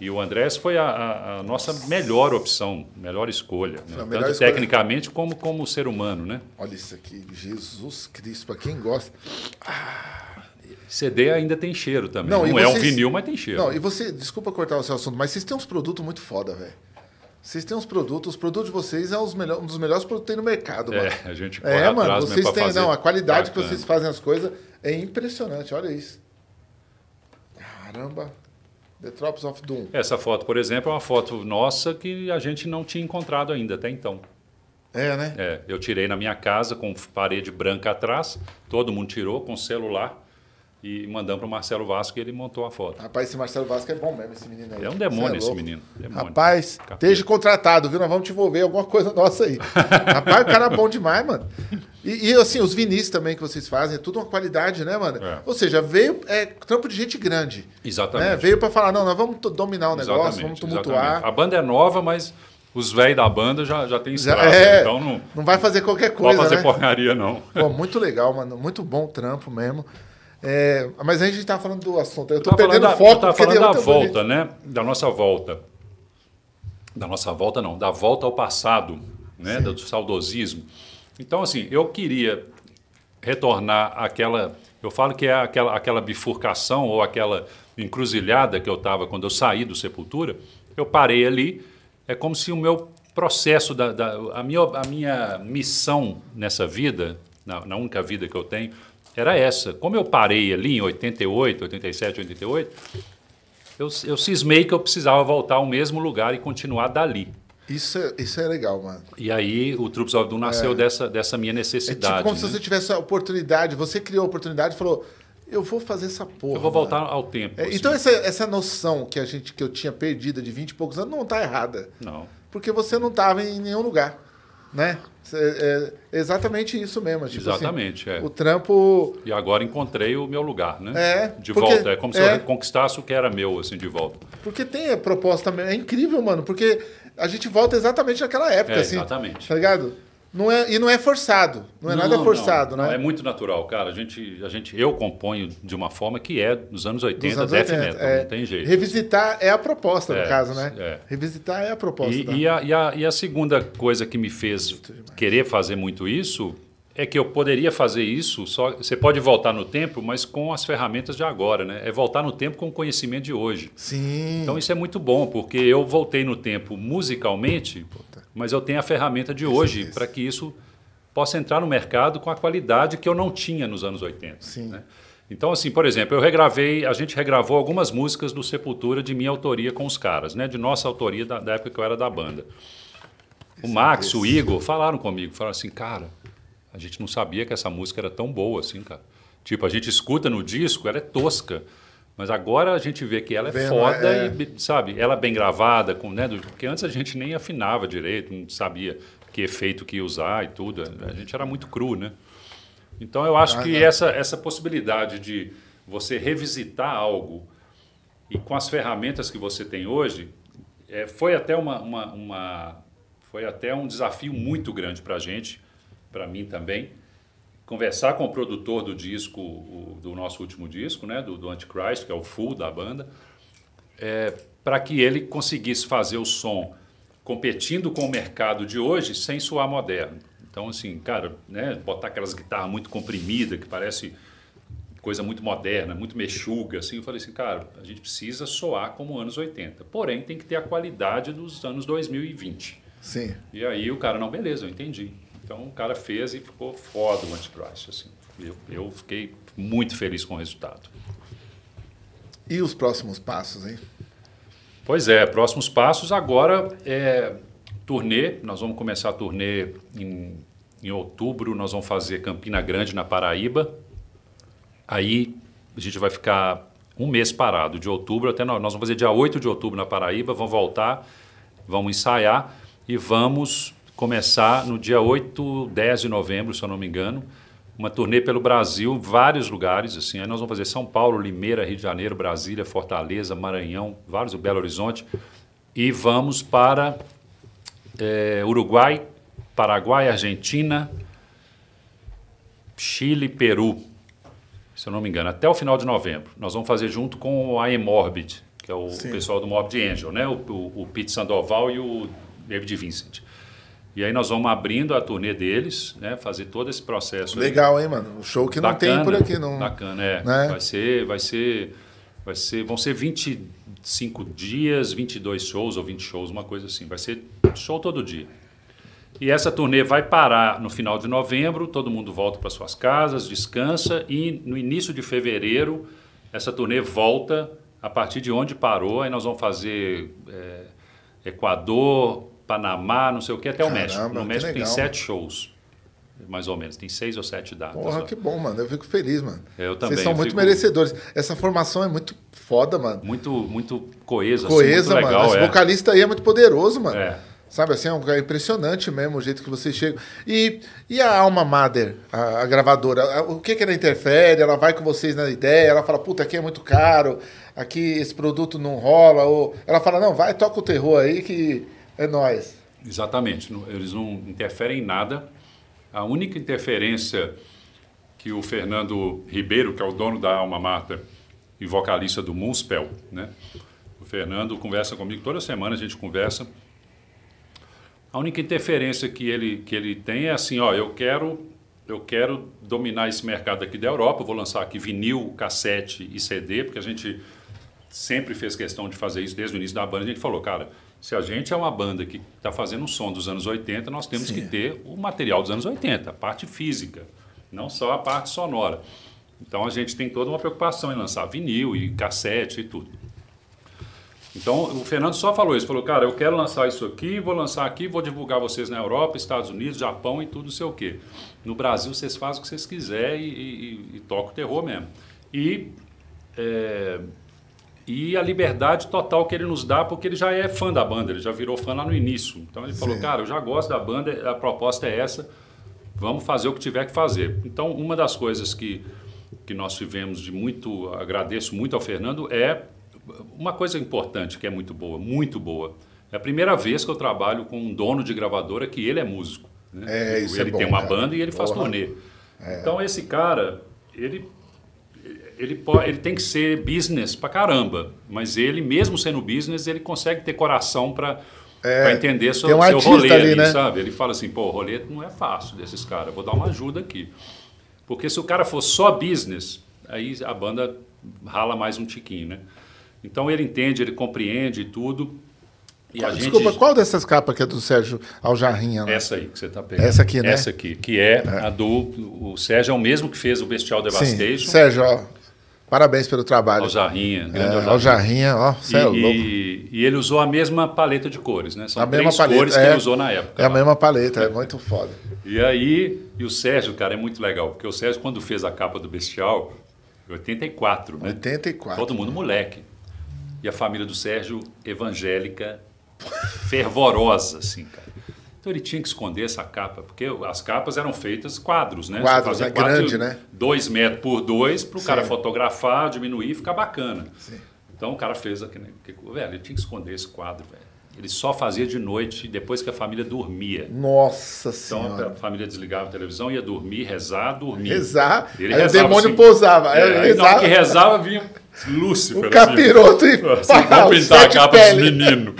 E o Andrés foi a, a, a nossa melhor opção, melhor escolha. Né? Tanto melhor escolha. tecnicamente como como ser humano, né? Olha isso aqui, Jesus Cristo, para quem gosta. Ah. C D ainda tem cheiro também. Não, não é vocês... um vinil, mas tem cheiro. Não, e você, desculpa cortar o seu assunto, mas vocês têm uns produtos muito foda, velho. Vocês têm uns produtos, os produtos de vocês é os melhor, um dos melhores produtos que tem no mercado, mano. É, a gente corre é, atrás mano, vocês têm, fazer... não, a qualidade Bacana. que vocês fazem as coisas é impressionante, olha isso. Caramba. The Troops of Doom. Essa foto, por exemplo, é uma foto nossa que a gente não tinha encontrado ainda até então. É, né? É, eu tirei na minha casa com parede branca atrás, todo mundo tirou com celular e mandamos para o Marcelo Vasco e ele montou a foto. Rapaz, esse Marcelo Vasco é bom mesmo, esse menino aí. É um demônio é esse menino. Demônio. Rapaz, Capeta. esteja contratado, viu? Nós vamos te envolver alguma coisa nossa aí. Rapaz, o cara é bom demais, mano. E, e assim, os vinis também que vocês fazem, é tudo uma qualidade, né, mano? É. Ou seja, veio é, trampo de gente grande. Exatamente. Né? Veio para falar, não, nós vamos dominar o negócio, exatamente, vamos tumultuar. Exatamente. A banda é nova, mas os velhos da banda já, já tem estrada, é, então não... Não vai fazer qualquer coisa, não vai fazer né? porcaria, não. Pô, muito legal, mano. Muito bom o trampo mesmo. É, mas a gente estava falando do assunto. Eu estou perdendo o foco. Eu falando da volta, né? Da nossa volta. Da nossa volta, não. Da volta ao passado, né? Do saudosismo. Então, assim, eu queria retornar àquela... Eu falo que é aquela, aquela bifurcação ou aquela encruzilhada que eu estava quando eu saí do Sepultura. Eu parei ali. É como se o meu processo, da, da, a, minha, a minha missão nessa vida, na, na única vida que eu tenho... era essa. Como eu parei ali em oitenta e oito, oitenta e sete, oitenta e oito, eu, eu cismei que eu precisava voltar ao mesmo lugar e continuar dali. Isso é, isso é legal, mano. E aí o Troops of Doom nasceu é. dessa, dessa minha necessidade. É tipo como, né, se você tivesse a oportunidade, você criou a oportunidade e falou, eu vou fazer essa porra. Eu vou voltar, mano, ao tempo. É, assim. Então essa, essa noção que, a gente, que eu tinha perdida de vinte e poucos anos não tá errada. Não. Porque você não tava em nenhum lugar, né? É exatamente isso mesmo. Tipo exatamente, assim, é. O trampo... E agora encontrei o meu lugar, né? É. De porque, volta. É como se é. eu conquistasse o que era meu, assim, de volta. Porque tem a proposta... É incrível, mano, porque... A gente volta exatamente naquela época, é, assim. Exatamente. Tá ligado? Não é, e não é forçado. Não é não, nada forçado, não, né? Não, é muito natural, cara. A gente, a gente, eu componho de uma forma que é dos anos oitenta, death metal. É, não tem jeito. Revisitar é a proposta, é, no caso, né? É. Revisitar é a proposta. E, e, a, e, a, e a segunda coisa que me fez querer fazer muito isso é que eu poderia fazer isso, só você pode voltar no tempo, mas com as ferramentas de agora, né? É voltar no tempo com o conhecimento de hoje. Sim. Então isso é muito bom, porque eu voltei no tempo musicalmente, mas eu tenho a ferramenta de hoje para que isso possa entrar no mercado com a qualidade que eu não tinha nos anos oitenta. Sim. Né? Então, assim, por exemplo, eu regravei, a gente regravou algumas músicas do Sepultura de minha autoria com os caras, né? De nossa autoria da, da época que eu era da banda. O Max, o Igor, falaram comigo, falaram assim, cara, a gente não sabia que essa música era tão boa assim, cara. Tipo, a gente escuta no disco, ela é tosca, mas agora a gente vê que ela é bem, foda, é... e, sabe, ela é bem gravada, com, né? Porque antes a gente nem afinava direito, não sabia que efeito que ia usar e tudo. A gente era muito cru, né? Então eu acho ah, que essa, essa possibilidade de você revisitar algo e com as ferramentas que você tem hoje, é, foi, até uma, uma, uma, foi até um desafio muito grande para a gente, para mim também, conversar com o produtor do disco, o, do nosso último disco, né, do, do Antichrist, que é o full da banda, é, para que ele conseguisse fazer o som competindo com o mercado de hoje sem soar moderno. Então, assim, cara, né, botar aquelas guitarras muito comprimidas, que parece coisa muito moderna, muito mexuga, assim, eu falei assim, cara, a gente precisa soar como anos oitenta, porém tem que ter a qualidade dos anos dois mil e vinte. Sim. E aí o cara, não, beleza, eu entendi. Então, o cara fez e ficou foda o Antichrist, assim. Eu, eu fiquei muito feliz com o resultado. E os próximos passos, hein? Pois é, próximos passos agora é turnê. Nós vamos começar a turnê em, em outubro. Nós vamos fazer Campina Grande, na Paraíba. Aí a gente vai ficar um mês parado, de outubro até... Nós vamos fazer dia oito de outubro na Paraíba, vamos voltar, vamos ensaiar e vamos... começar no dia oito, dez de novembro, se eu não me engano, uma turnê pelo Brasil, vários lugares, assim, aí nós vamos fazer São Paulo, Limeira, Rio de Janeiro, Brasília, Fortaleza, Maranhão, vários, Belo Horizonte, e vamos para é, Uruguai, Paraguai, Argentina, Chile, Peru, se eu não me engano, até o final de novembro. Nós vamos fazer junto com a Emorbid, que é o Sim. pessoal do Morbid Angel, né? o, o, o Pete Sandoval e o David Vincent. E aí nós vamos abrindo a turnê deles, né? Fazer todo esse processo. Legal, aí. Hein, mano? O show que não bacana, tem por aqui. Não... Bacana, é. Né? Vai ser, vai ser, vai ser... Vão ser vinte e cinco dias, vinte e dois shows ou vinte shows, uma coisa assim. Vai ser show todo dia. E essa turnê vai parar no final de novembro, todo mundo volta para suas casas, descansa, e no início de fevereiro essa turnê volta a partir de onde parou. Aí nós vamos fazer é, Equador... Panamá, não sei o que, até Caramba, o México. No México legal. Tem sete shows, mais ou menos. Tem seis ou sete datas. Porra, ó. Que bom, mano. Eu fico feliz, mano. Eu também. Vocês são muito fico... merecedores. Essa formação é muito foda, mano. Muito, muito coesa. Coesa, assim, muito mano. Legal, Esse é. vocalista aí é muito poderoso, mano. É. Sabe, assim, é impressionante mesmo o jeito que vocês chegam. E, e a Alma Mater, a, a gravadora, a, o que que ela interfere? Ela vai com vocês na ideia? Ela fala, puta, aqui é muito caro, aqui esse produto não rola? Ou ela fala, não, vai, toca o terror aí que... É nós. Exatamente. Eles não interferem em nada. A única interferência que o Fernando Ribeiro, que é o dono da Alma Mater e vocalista do Moonspell, né? O Fernando conversa comigo, toda semana a gente conversa. A única interferência que ele, que ele tem é assim, ó, eu quero, eu quero dominar esse mercado aqui da Europa, eu vou lançar aqui vinil, cassete e C D, porque a gente sempre fez questão de fazer isso desde o início da banda. A gente falou, cara... Se a gente é uma banda que está fazendo um som dos anos oitenta, nós temos Sim. que ter o material dos anos oitenta, a parte física. não só a parte sonora. Então a gente tem toda uma preocupação em lançar vinil e cassete e tudo. Então o Fernando só falou isso, falou, cara, eu quero lançar isso aqui, vou lançar aqui, vou divulgar vocês na Europa, Estados Unidos, Japão e tudo, não sei o quê. No Brasil vocês fazem o que vocês quiserem e, e, e toca o terror mesmo. E, é, e a liberdade total que ele nos dá, porque ele já é fã da banda, ele já virou fã lá no início. Então ele falou, Sim. cara, eu já gosto da banda, a proposta é essa, vamos fazer o que tiver que fazer. Então uma das coisas que, que nós tivemos de muito, agradeço muito ao Fernando, é... Uma coisa importante que é muito boa, muito boa, é a primeira vez que eu trabalho com um dono de gravadora que ele é músico. Né? É, isso ele é bom, tem uma cara. banda e ele Porra. faz turnê. É. Então esse cara, ele, ele, pode, ele tem que ser business pra caramba, mas ele mesmo sendo business, ele consegue ter coração pra, é, pra entender sobre um seu rolê ali, né? sabe? Ele fala assim, pô, o rolê não é fácil desses caras, vou dar uma ajuda aqui. Porque se o cara for só business, aí a banda rala mais um tiquinho, né? Então ele entende, ele compreende tudo. E qual, a gente... Desculpa, qual dessas capas que é do Sérgio Aljarrinha? Né? Essa aí que você está pegando. Essa aqui, né? Essa aqui, que é, é a do... O Sérgio é o mesmo que fez o Bestial Devastation. Sim. Sérgio, ó, parabéns pelo trabalho. Aljarrinha. Grande é, Aljarrinha. Aljarrinha, ó, você é louco. E, e ele usou a mesma paleta de cores, né? São a três mesma paleta, cores que é, ele usou na época. É a lá. mesma paleta, é muito foda. E aí, e o Sérgio, cara, é muito legal, porque o Sérgio, quando fez a capa do Bestial... oitenta e quatro, né? oitenta e quatro. Todo mundo moleque. E a família do Sérgio, evangélica, fervorosa, assim, cara. Então ele tinha que esconder essa capa, porque as capas eram feitas quadros, né? Quadros, é quatro, grande, né? Dois metros por dois, para o cara fotografar, diminuir e ficar bacana. Sim. Então o cara fez aquele... Velho, ele tinha que esconder esse quadro, velho. Ele só fazia de noite, depois que a família dormia. Nossa Senhora! Então a família desligava a televisão, ia dormir, rezar, dormir. Rezar, ele aí rezava, o demônio assim, pousava. É, aí rezava. que rezava, vinha Lúcifer. O capiroto assim, e assim, pau, vamos pintar a capa pele. dos meninos.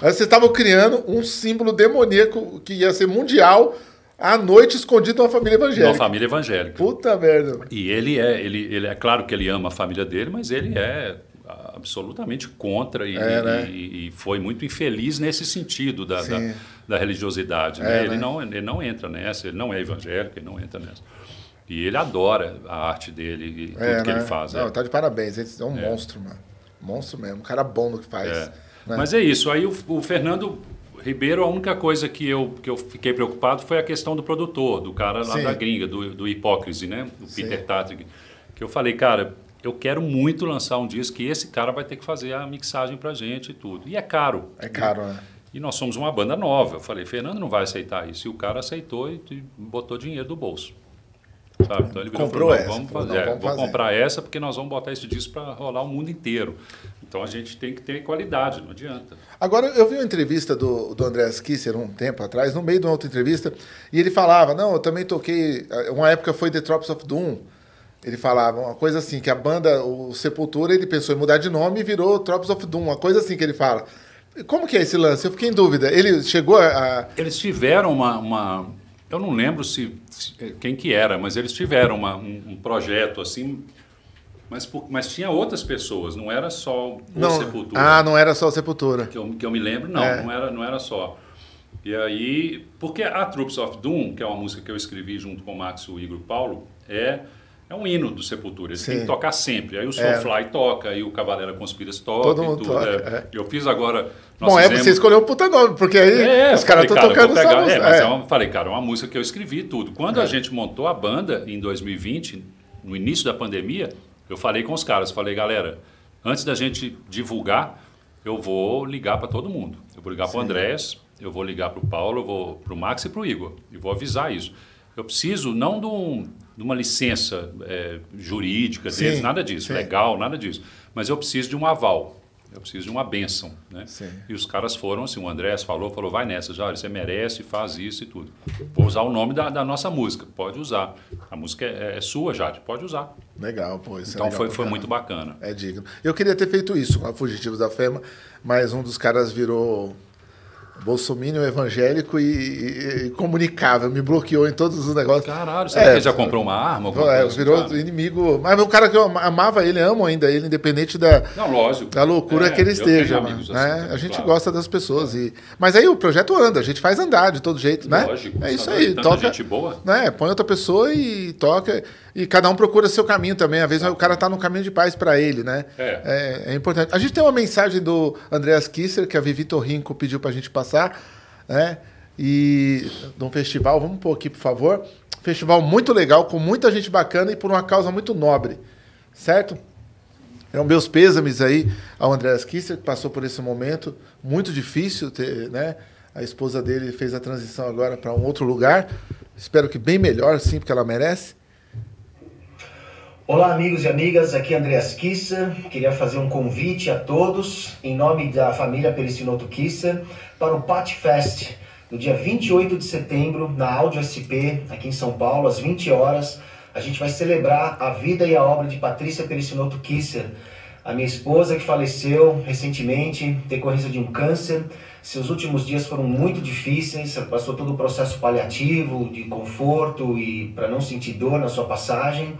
Aí vocês estavam criando um símbolo demoníaco que ia ser mundial, à noite escondido numa família evangélica. Uma família evangélica. Puta merda. E ele é, ele, ele é claro que ele ama a família dele, mas ele é... absolutamente contra e, é, né? e, e foi muito infeliz nesse sentido da, da, da religiosidade. É, né? Né? Ele, não, ele não entra nessa, ele não é evangélico, ele não entra nessa. E ele adora a arte dele e é, tudo que né? ele faz. Não, é. Tá de parabéns, ele é um é. monstro, mano. Monstro mesmo, um cara bom no que faz. É. Né? Mas é isso, aí o, o Fernando Ribeiro, a única coisa que eu, que eu fiquei preocupado foi a questão do produtor, do cara lá Sim. da gringa, do, do Hipócrise, né? O Peter Tatrick. Que eu falei, cara... eu quero muito lançar um disco que esse cara vai ter que fazer a mixagem pra gente e tudo. E é caro. É caro, né? E nós somos uma banda nova. Eu falei, Fernando não vai aceitar isso. E o cara aceitou e botou dinheiro do bolso. Sabe? Então ele virou, comprou falou, essa. Vamos fazer. Não, vamos é, vou fazer. comprar essa porque nós vamos botar esse disco pra rolar o mundo inteiro. Então a gente tem que ter qualidade, não adianta. Agora, eu vi uma entrevista do, do Andreas Kisser um tempo atrás, no meio de uma outra entrevista, e ele falava, não, eu também toquei... Uma época foi The Troops of Doom. Ele falava uma coisa assim, que a banda, o Sepultura, ele pensou em mudar de nome e virou Troops of Doom, uma coisa assim que ele fala. Como que é esse lance? Eu fiquei em dúvida. Ele chegou a... Eles tiveram uma... uma... Eu não lembro se, se quem que era, mas eles tiveram uma, um, um projeto assim, mas, mas tinha outras pessoas, não era só o não. Sepultura. Ah, não era só o Sepultura. Que eu, que eu me lembro, não, é. não, era, não era só. E aí, porque a Troops of Doom, que é uma música que eu escrevi junto com o Max, o Igor e o Paulo, é... é um hino do Sepultura, eles têm que tocar sempre. Aí o Soulfly é. toca, aí o Cavalera Conspiras toca. Todo mundo e tudo. Toca, é. Eu fiz agora... Nós Bom, fizemos... é você escolheu um puta nome, porque aí é, os caras estão cara, tocando pegar... essa é, mas é. É uma... Falei, cara, é uma música que eu escrevi tudo. Quando é. a gente montou a banda em dois mil e vinte, no início da pandemia, eu falei com os caras, falei, galera, antes da gente divulgar, eu vou ligar para todo mundo. Eu vou ligar para o Andrés, eu vou ligar para o Paulo, eu vou para o Max e para o Igor. E vou avisar isso. Eu preciso não de um... de uma licença é, jurídica deles, sim, nada disso, sim. legal, nada disso. Mas eu preciso de um aval, eu preciso de uma bênção. Né? E os caras foram assim, o Andrés falou, falou, vai nessa, Jairo, você merece, faz isso e tudo. Vou usar o nome da, da nossa música, pode usar. A música é, é sua, Jairo, pode usar. Legal, pô, isso Então é legal foi, foi muito bacana. É digno. Eu queria ter feito isso com a Fugitivos da Fema, mas um dos caras virou... bolsominion evangélico e, e, e comunicável. Me bloqueou em todos os negócios. Caralho, será é, que ele já comprou uma arma? É, virou cara? inimigo. Mas o cara que eu amava ele, amo ainda ele, independente da, não, lógico, da loucura é, que ele esteja. Né? Assim, né? A gente claro. gosta das pessoas. E... Mas aí o projeto anda, a gente faz andar de todo jeito, né? Lógico, é isso aí. Tanta toca, gente boa. Né? Põe outra pessoa e toca. E cada um procura seu caminho também. Às vezes é. o cara tá no caminho de paz para ele, né? É. É, é importante. A gente tem uma mensagem do Andreas Kisser, que a Vivi Torrinco pediu para a gente passar, né? E de um festival, vamos pôr aqui, por favor. Festival muito legal, com muita gente bacana e por uma causa muito nobre, certo? Então, meus pêsames aí ao Andreas Kisser, que passou por esse momento muito difícil, ter, né? A esposa dele fez a transição agora para um outro lugar. Espero que bem melhor, sim, porque ela merece. Olá, amigos e amigas, aqui é Andreas Kisser. Queria fazer um convite a todos, em nome da família Pericinoto Kisser, para o Pat Fest, no dia vinte e oito de setembro, na Áudio S P, aqui em São Paulo, às vinte horas. A gente vai celebrar a vida e a obra de Patrícia Pericinoto Kisser, a minha esposa que faleceu recentemente, em decorrência de um câncer. Seus últimos dias foram muito difíceis, passou todo o processo paliativo, de conforto e para não sentir dor na sua passagem.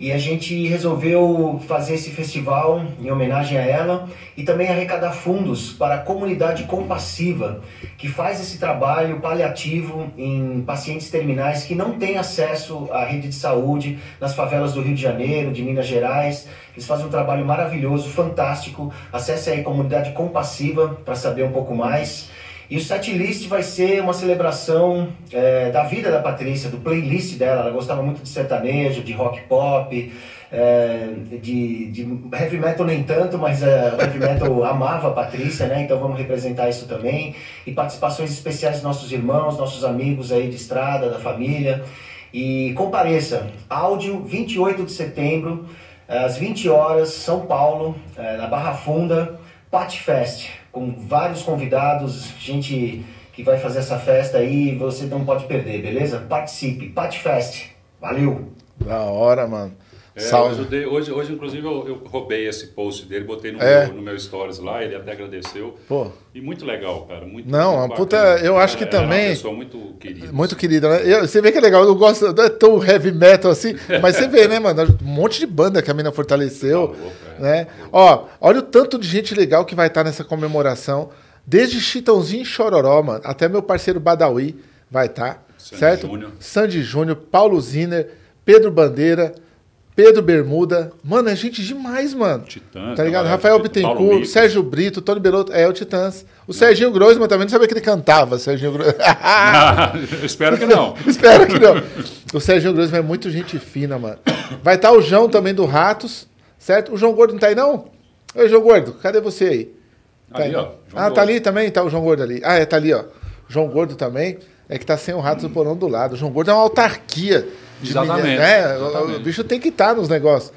E a gente resolveu fazer esse festival em homenagem a ela e também arrecadar fundos para a comunidade compassiva, que faz esse trabalho paliativo em pacientes terminais que não têm acesso à rede de saúde nas favelas do Rio de Janeiro, de Minas Gerais. Eles fazem um trabalho maravilhoso, fantástico. Acesse aí a comunidade compassiva para saber um pouco mais. E o setlist vai ser uma celebração é, da vida da Patrícia, do playlist dela. Ela gostava muito de sertanejo, de rock pop, é, de, de heavy metal nem tanto, mas é, heavy metal amava a Patrícia, né? Então vamos representar isso também. E participações especiais dos nossos irmãos, nossos amigos aí de estrada, da família. E compareça, áudio vinte e oito de setembro, às vinte horas, São Paulo, é, na Barra Funda, Pat Fest, com vários convidados, gente que vai fazer essa festa aí, você não pode perder, beleza? Participe, Patfest, valeu! Da hora, mano. É, Salve. Ajudei, hoje, hoje, inclusive, eu, eu roubei esse post dele, botei no, é. meu, no meu stories lá, ele até agradeceu. Pô. E muito legal, cara. Muito, não, muito a puta, eu acho que é, também... É uma pessoa muito querida. Muito querida, né? Eu, você vê que é legal, eu não gosto, não é tão heavy metal assim, mas você vê, né, mano? Um monte de banda que a mina fortaleceu, tá louco, é. né? É. Ó, olha o tanto de gente legal que vai estar nessa comemoração, desde Chitãozinho e Chororó, mano, até meu parceiro Badawi vai estar, Sandy certo? Júnior. Sandy Júnior, Paulo Ziner, Pedro Bandeira... Pedro Bermuda, mano, é gente demais, mano. Titãs. Tá ligado? Galera, Rafael Bittencourt, Sérgio Brito, Tony Belotto, é o Titãs. O não. Serginho Groisman também, não sabia que ele cantava, Serginho Groisman. Espero que não. Espero que não. O Serginho Groisman é muito gente fina, mano. Vai estar tá o João também do Ratos, certo? O João Gordo não tá aí, não? Oi, João Gordo, cadê você aí? Tá ali, aí, ó. João ah, Gordo. Tá ali também? Tá o João Gordo ali. Ah, é, tá ali, ó. João Gordo também. É que tá sem o Ratos hum. do Porão do lado. O João Gordo é uma autarquia. Exatamente, milha, né? exatamente. O bicho tem que estar nos negócios.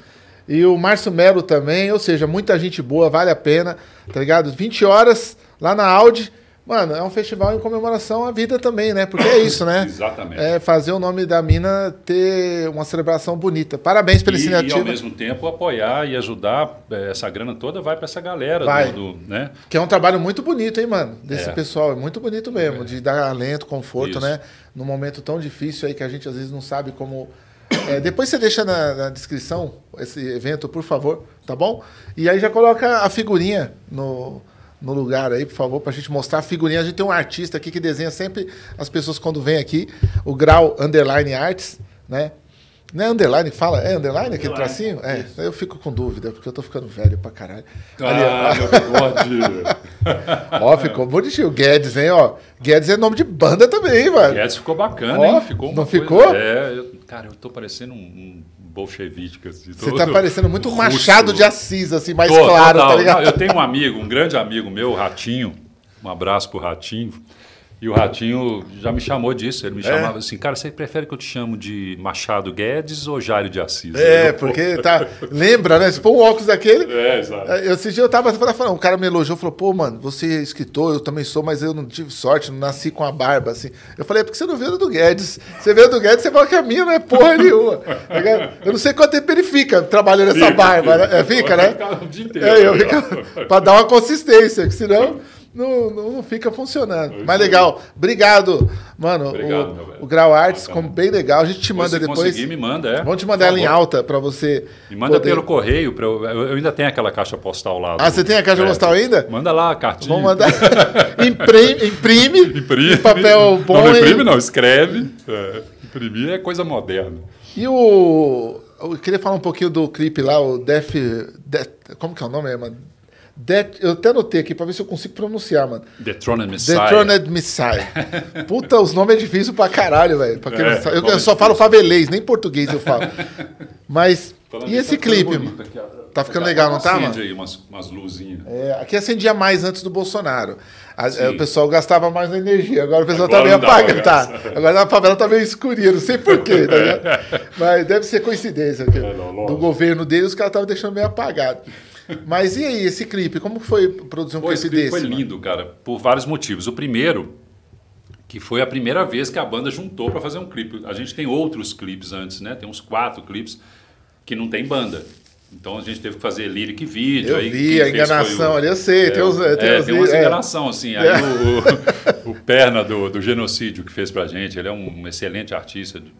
E o Márcio Melo também, ou seja, muita gente boa, vale a pena, tá ligado? vinte horas lá na Audi. Mano, é um festival em comemoração à vida também, né? Porque é isso, né? Exatamente. É fazer o nome da mina ter uma celebração bonita. Parabéns pela iniciativa. E, ao mesmo tempo, apoiar e ajudar. Essa grana toda vai para essa galera. Vai. Do, do, né? Que é um trabalho muito bonito, hein, mano? Desse é. pessoal. É muito bonito mesmo. É. De dar alento, conforto, isso. né? Num momento tão difícil aí que a gente, às vezes, não sabe como... É, depois você deixa na, na descrição esse evento, por favor, tá bom? E aí já coloca a figurinha no... no lugar aí, por favor, para a gente mostrar a figurinha. A gente tem um artista aqui que desenha sempre as pessoas quando vem aqui, o Grau Underline Arts, né? Não é underline, fala? É underline aquele tracinho? É, isso. Eu fico com dúvida, porque eu tô ficando velho pra caralho. Ah, ó, ó, ficou bonitinho. O Guedes, hein, ó. Guedes é nome de banda também, hein, velho. Guedes ficou bacana, ó, hein? Ficou não ficou? Coisa... É, eu... cara, eu tô parecendo um... um... bolchevique, assim. Você tá parecendo muito russo. Machado de Assis, assim, mais tô, claro, não, tá ligado? Não, eu tenho um amigo, um grande amigo meu, o Ratinho, um abraço pro Ratinho, e o Ratinho já me chamou disso, ele me é. chamava assim, cara, você prefere que eu te chamo de Machado Guedes ou Jairo de Assis? É, eu, porque tá, lembra, né? Se pôr um óculos daquele... É, exato. Eu, esse dia eu tava falando, um cara me elogiou, falou, pô, mano, você é escritor, eu também sou, mas eu não tive sorte, não nasci com a barba, assim. Eu falei, é porque você não veio do Guedes. Você veio do Guedes, você fala que a minha não é porra nenhuma. Eu não sei quanto tempo ele fica trabalhando essa fica, barba, fica, né? Fica, né? Fica o dia inteiro. É, eu fico, pra dar uma consistência, que senão... não, não, não fica funcionando. Hoje mas legal. Eu... Obrigado, mano. Obrigado, o, meu velho. O Grau Arts ficou bem legal. A gente te manda depois. Se conseguir, me manda, é. Vamos te mandar ela em alta para você. Me manda poder... pelo correio. Pra eu... eu ainda tenho aquela caixa postal lá. Ah, do... você tem a caixa é. postal ainda? Manda lá a cartinha. Vamos mandar. Imprime. Imprime. Imprime. Papel bom. Não, não imprime, e... não. Escreve. É. Imprimir é coisa moderna. E o... Eu queria falar um pouquinho do clipe lá, o Death... Death como que é o nome, mano? Death, eu até anotei aqui para ver se eu consigo pronunciar, mano. The Throned Messiah. The Throned Messiah. Puta, os nomes é difícil pra caralho, velho. É, eu, eu só falo favelês, nem português eu falo. Mas... Falando e esse tá clipe, bonito, mano? Aqui, tá ficando tá legal, não tá, mano? Aí umas, umas luzinhas. É, aqui acendia mais antes do Bolsonaro. A, é, o pessoal gastava mais na energia. Agora o pessoal agora tá meio apagado. Tá. Agora a favela tá meio escurinha, não sei porquê. Tá ligado? Mas deve ser coincidência. Porque é, não, do governo dele, os caras estavam deixando meio apagado. Mas e aí, esse clipe? Como foi produzir um Pô, clipe esse clipe desse? Foi lindo, mano? Cara, por vários motivos. O primeiro, que foi a primeira vez que a banda juntou para fazer um clipe. A gente tem outros clipes antes, né? Tem uns quatro clipes que não tem banda. Então a gente teve que fazer lyric vídeo. Eu aí, vi a enganação o, ali, eu sei. É, tem, os, tem, é, os, tem umas é. enganação, assim. Aí é. o, o, o Perna do, do Genocídio que fez pra gente, ele é um, um excelente artista de,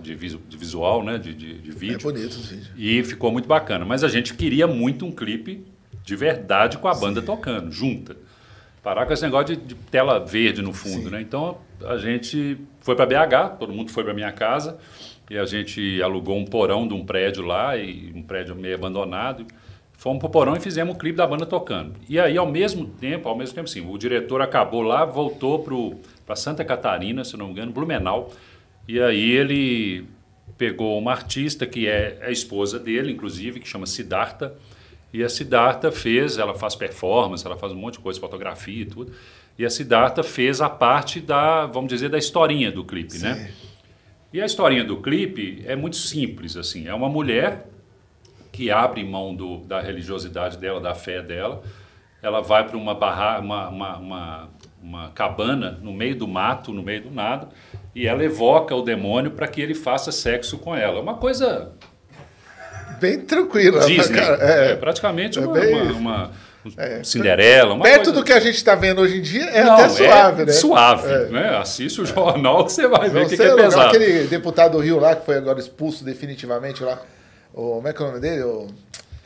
de, visu, de visual, né? De, de, de vídeo. É bonito os vídeos. E ficou muito bacana. Mas a gente queria muito um clipe de verdade com a banda Sim. tocando, junta. Parar com esse negócio de, de tela verde no fundo, Sim. né? Então a gente foi pra B H, todo mundo foi pra minha casa. E a gente alugou um porão de um prédio lá, e um prédio meio abandonado. Fomos pro porão e fizemos o clipe da banda tocando. E aí, ao mesmo tempo, ao mesmo tempo sim, o diretor acabou lá, voltou para Santa Catarina, se não me engano, Blumenau. E aí ele pegou uma artista que é a esposa dele, inclusive, que chama Siddhartha. E a Siddhartha fez, ela faz performance, ela faz um monte de coisa, fotografia e tudo. E a Siddhartha fez a parte da, vamos dizer, da historinha do clipe, sim. né? E a historinha do clipe é muito simples, assim, é uma mulher que abre mão do, da religiosidade dela, da fé dela, ela vai para uma, uma, uma, uma, uma cabana no meio do mato, no meio do nada, e ela evoca o demônio para que ele faça sexo com ela. É uma coisa... Bem tranquila. Disney, cara, é, é praticamente é uma... Bem... uma, uma É, Cinderela, uma perto coisa... do que a gente está vendo hoje em dia é não, até suave, é né? Suave, é. né? Assiste o jornal que você vai ver o que, que é pesado. Aquele deputado do Rio lá que foi agora expulso definitivamente lá, o, como é que é o nome dele? O...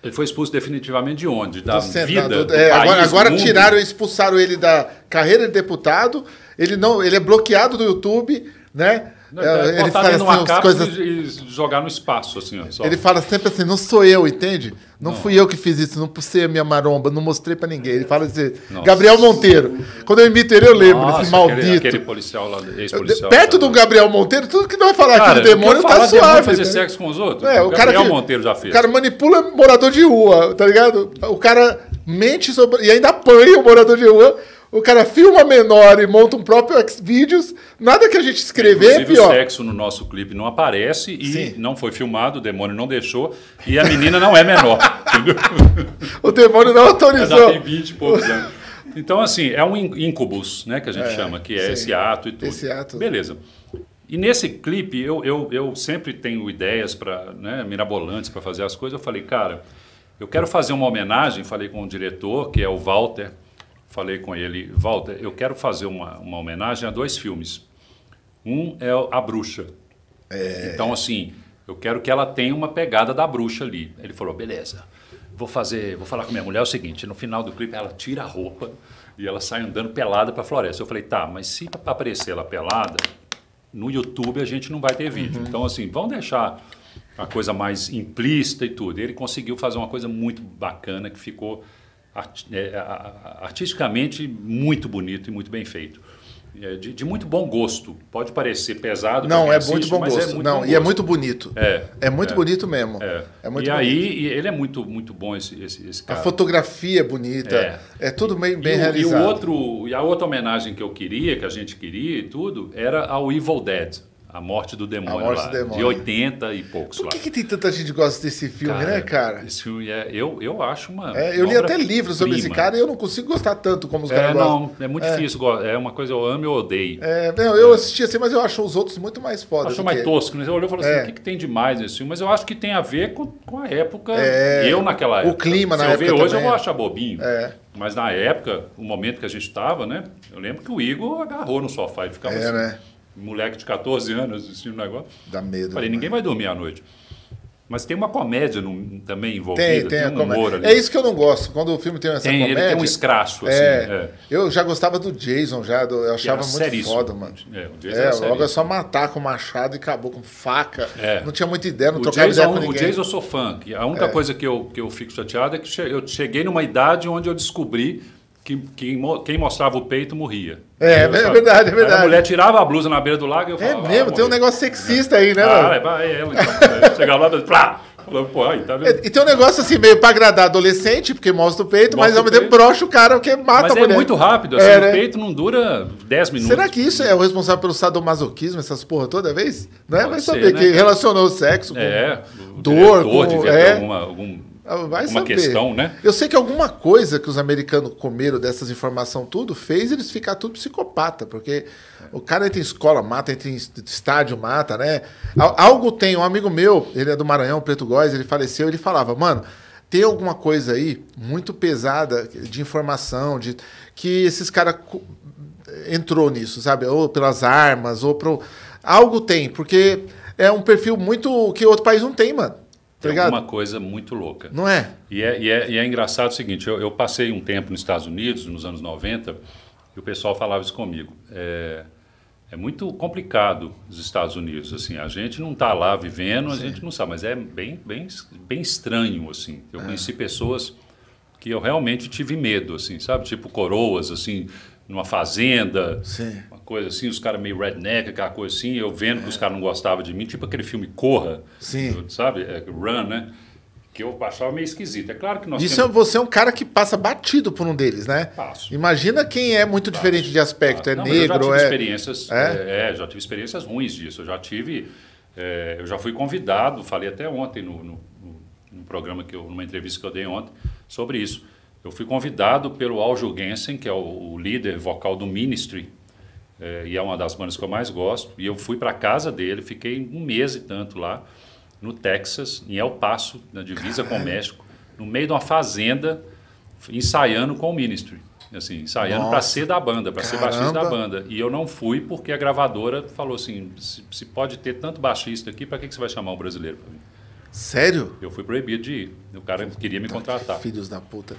Ele foi expulso definitivamente de onde? Da do vida? Do, do é, país, agora agora tiraram e expulsaram ele da carreira de deputado. Ele não, ele é bloqueado do YouTube, né? Não, ele ele fala assim, as coisas... e jogar no espaço, assim, ó, só. Ele fala sempre assim, não sou eu, entende? Não, não fui eu que fiz isso, não puxei a minha maromba, não mostrei pra ninguém. Ele fala assim, nossa. Gabriel Monteiro. Quando eu imito ele, eu lembro, nossa, esse maldito. Aquele, aquele policial lá, ex-policial. Perto do Gabriel Monteiro, tudo que nós falar cara, aqui do demônio tá suave. Demônio fazer né? sexo com os outros? É, o, o cara Gabriel que, Monteiro já fez. O cara manipula morador de rua, tá ligado? O cara mente sobre... E ainda apanha o morador de rua... O cara filma menor e monta um próprio Xvideos. Nada que a gente escrever é pior. O sexo no nosso clipe não aparece e Sim. não foi filmado, o demônio não deixou. E a menina não é menor. Entendeu? O demônio não autorizou. Ela tem vinte e poucos anos. Então, assim, é um incubus, né, que a gente é, chama, que é sim. esse ato e tudo. Esse ato. Beleza. E nesse clipe, eu, eu, eu sempre tenho ideias pra, né, mirabolantes para fazer as coisas. Eu falei, cara, eu quero fazer uma homenagem. Falei com o diretor, que é o Walter... Falei com ele, Walter, eu quero fazer uma, uma homenagem a dois filmes. Um é A Bruxa. É... Então, assim, eu quero que ela tenha uma pegada da bruxa ali. Ele falou, beleza, vou fazer, vou falar com minha mulher é o seguinte, no final do clipe ela tira a roupa e ela sai andando pelada para a floresta. Eu falei, tá, mas se aparecer ela pelada, no YouTube a gente não vai ter vídeo. Uhum. Então, assim, vamos deixar a coisa mais implícita e tudo. Ele conseguiu fazer uma coisa muito bacana que ficou... artisticamente muito bonito e muito bem feito. De, de muito bom gosto. Pode parecer pesado, não, é assiste, muito bom gosto. É muito não, bom gosto. E é muito bonito. É, é muito é, bonito mesmo. É. É muito e bonito. Aí, ele é muito, muito bom esse, esse, esse cara. A fotografia é bonita, é, é tudo bem, bem e, realizado. E, o outro, e a outra homenagem que eu queria, que a gente queria e tudo, era ao Evil Dead. A Morte do Demônio, a morte lá, do demônio. de oitenta e poucos. Por que, que tem tanta gente que gosta desse filme, cara, né, cara? Esse filme é... Eu, eu acho uma... É, eu li até livros sobre esse cara e eu não consigo gostar tanto como os é, caras não, gostam. É muito é. difícil. É uma coisa eu amo e eu odeio. É, não, eu é. assisti assim, mas eu acho os outros muito mais foda. Achou mais que... tosco, né? Você olhou e falou assim, é. o que, que tem demais nesse filme? Mas eu acho que tem a ver com, com a época. É. Eu naquela época. O clima na época. Se eu ver hoje, eu vou achar bobinho. É. Mas na época, o momento que a gente estava, né? Eu lembro que o Igor agarrou no sofá e ficava é, assim... Né? Moleque de quatorze anos assistindo o negócio. Dá medo. Falei, ninguém vai dormir à noite. Mas tem uma comédia no, também envolvida. Tem, tem, tem um humor ali. É isso que eu não gosto. Quando o filme tem essa tem, comédia... Ele tem um escracho, assim. É, é. Eu já gostava do Jason, já, do, eu achava muito seríssimo. foda, mano. É, o Jason é, logo é só matar com machado e acabou com faca. É. Não tinha muita ideia, não o trocava Jason, ideia com ninguém. O Jason eu sou fã. A única é. coisa que eu, que eu fico chateado é que eu cheguei numa idade onde eu descobri que quem, quem mostrava o peito morria. É, é verdade, é verdade. Aí a mulher tirava a blusa na beira do lago e eu falava... É mesmo, ah, tem um negócio sexista é. aí, né? Ah, é, vai, é. Então, chegava lá e plá! Falava, pô, aí, tá vendo? É, e tem um negócio assim, meio pra agradar adolescente, porque mostra o peito, mostra mas ao mesmo tempo brocha o cara, porque mata mas a mulher. Mas é muito rápido, assim, é, né? O peito não dura dez minutos. Será que isso é o responsável pelo sadomasoquismo, essas porra toda vez? Não é? Vai saber, né? Que relacionou o sexo com é, dor, dor com... Devia é, ter alguma, algum... Vai uma saber. questão, né? Eu sei que alguma coisa que os americanos comeram dessas informações tudo, fez eles ficar tudo psicopata, porque o cara entra em escola, mata, entra em estádio, mata, né? Algo tem, um amigo meu, ele é do Maranhão, Preto Góes, ele faleceu, ele falava, mano, tem alguma coisa aí muito pesada de informação, de que esses caras entrou nisso, sabe? Ou pelas armas, ou pro... Algo tem, porque é um perfil muito que outro país não tem, mano. É uma coisa muito louca. Não é? E é, e é, e é engraçado o seguinte, eu, eu passei um tempo nos Estados Unidos, nos anos noventa, e o pessoal falava isso comigo. É, é muito complicado os Estados Unidos, assim, a gente não está lá vivendo, a Sim. gente não sabe, mas é bem, bem, bem estranho, assim. Eu é. conheci pessoas que eu realmente tive medo, assim, sabe? Tipo coroas, assim, numa fazenda, Sim. uma coisa assim, os caras meio redneck, aquela coisa assim, eu vendo é. que os caras não gostavam de mim, tipo aquele filme Corra, Sim. sabe? É, Run, né? Que eu achava meio esquisito. É claro que nós Isso temos... é, você é um cara que passa batido por um deles, né? Passo. Imagina quem é muito Passo. diferente de aspecto, Passo. é não, negro, eu já tive é... experiências, é? É, já tive experiências ruins disso, eu já tive... É, eu já fui convidado, falei até ontem no, no, no programa, que eu, numa entrevista que eu dei ontem, sobre isso. Eu fui convidado pelo Al Jurgensen, que é o, o líder vocal do Ministry, é, e é uma das bandas que eu mais gosto, e eu fui para a casa dele, fiquei um mês e tanto lá, no Texas, em El Paso, na divisa Caralho. com o México, no meio de uma fazenda, ensaiando com o Ministry, assim, ensaiando para ser da banda, para ser baixista da banda. E eu não fui porque a gravadora falou assim, se, se pode ter tanto baixista aqui, para que, que você vai chamar um brasileiro para mim? Sério? Eu fui proibido de ir, o cara queria me contratar. Filhos da puta...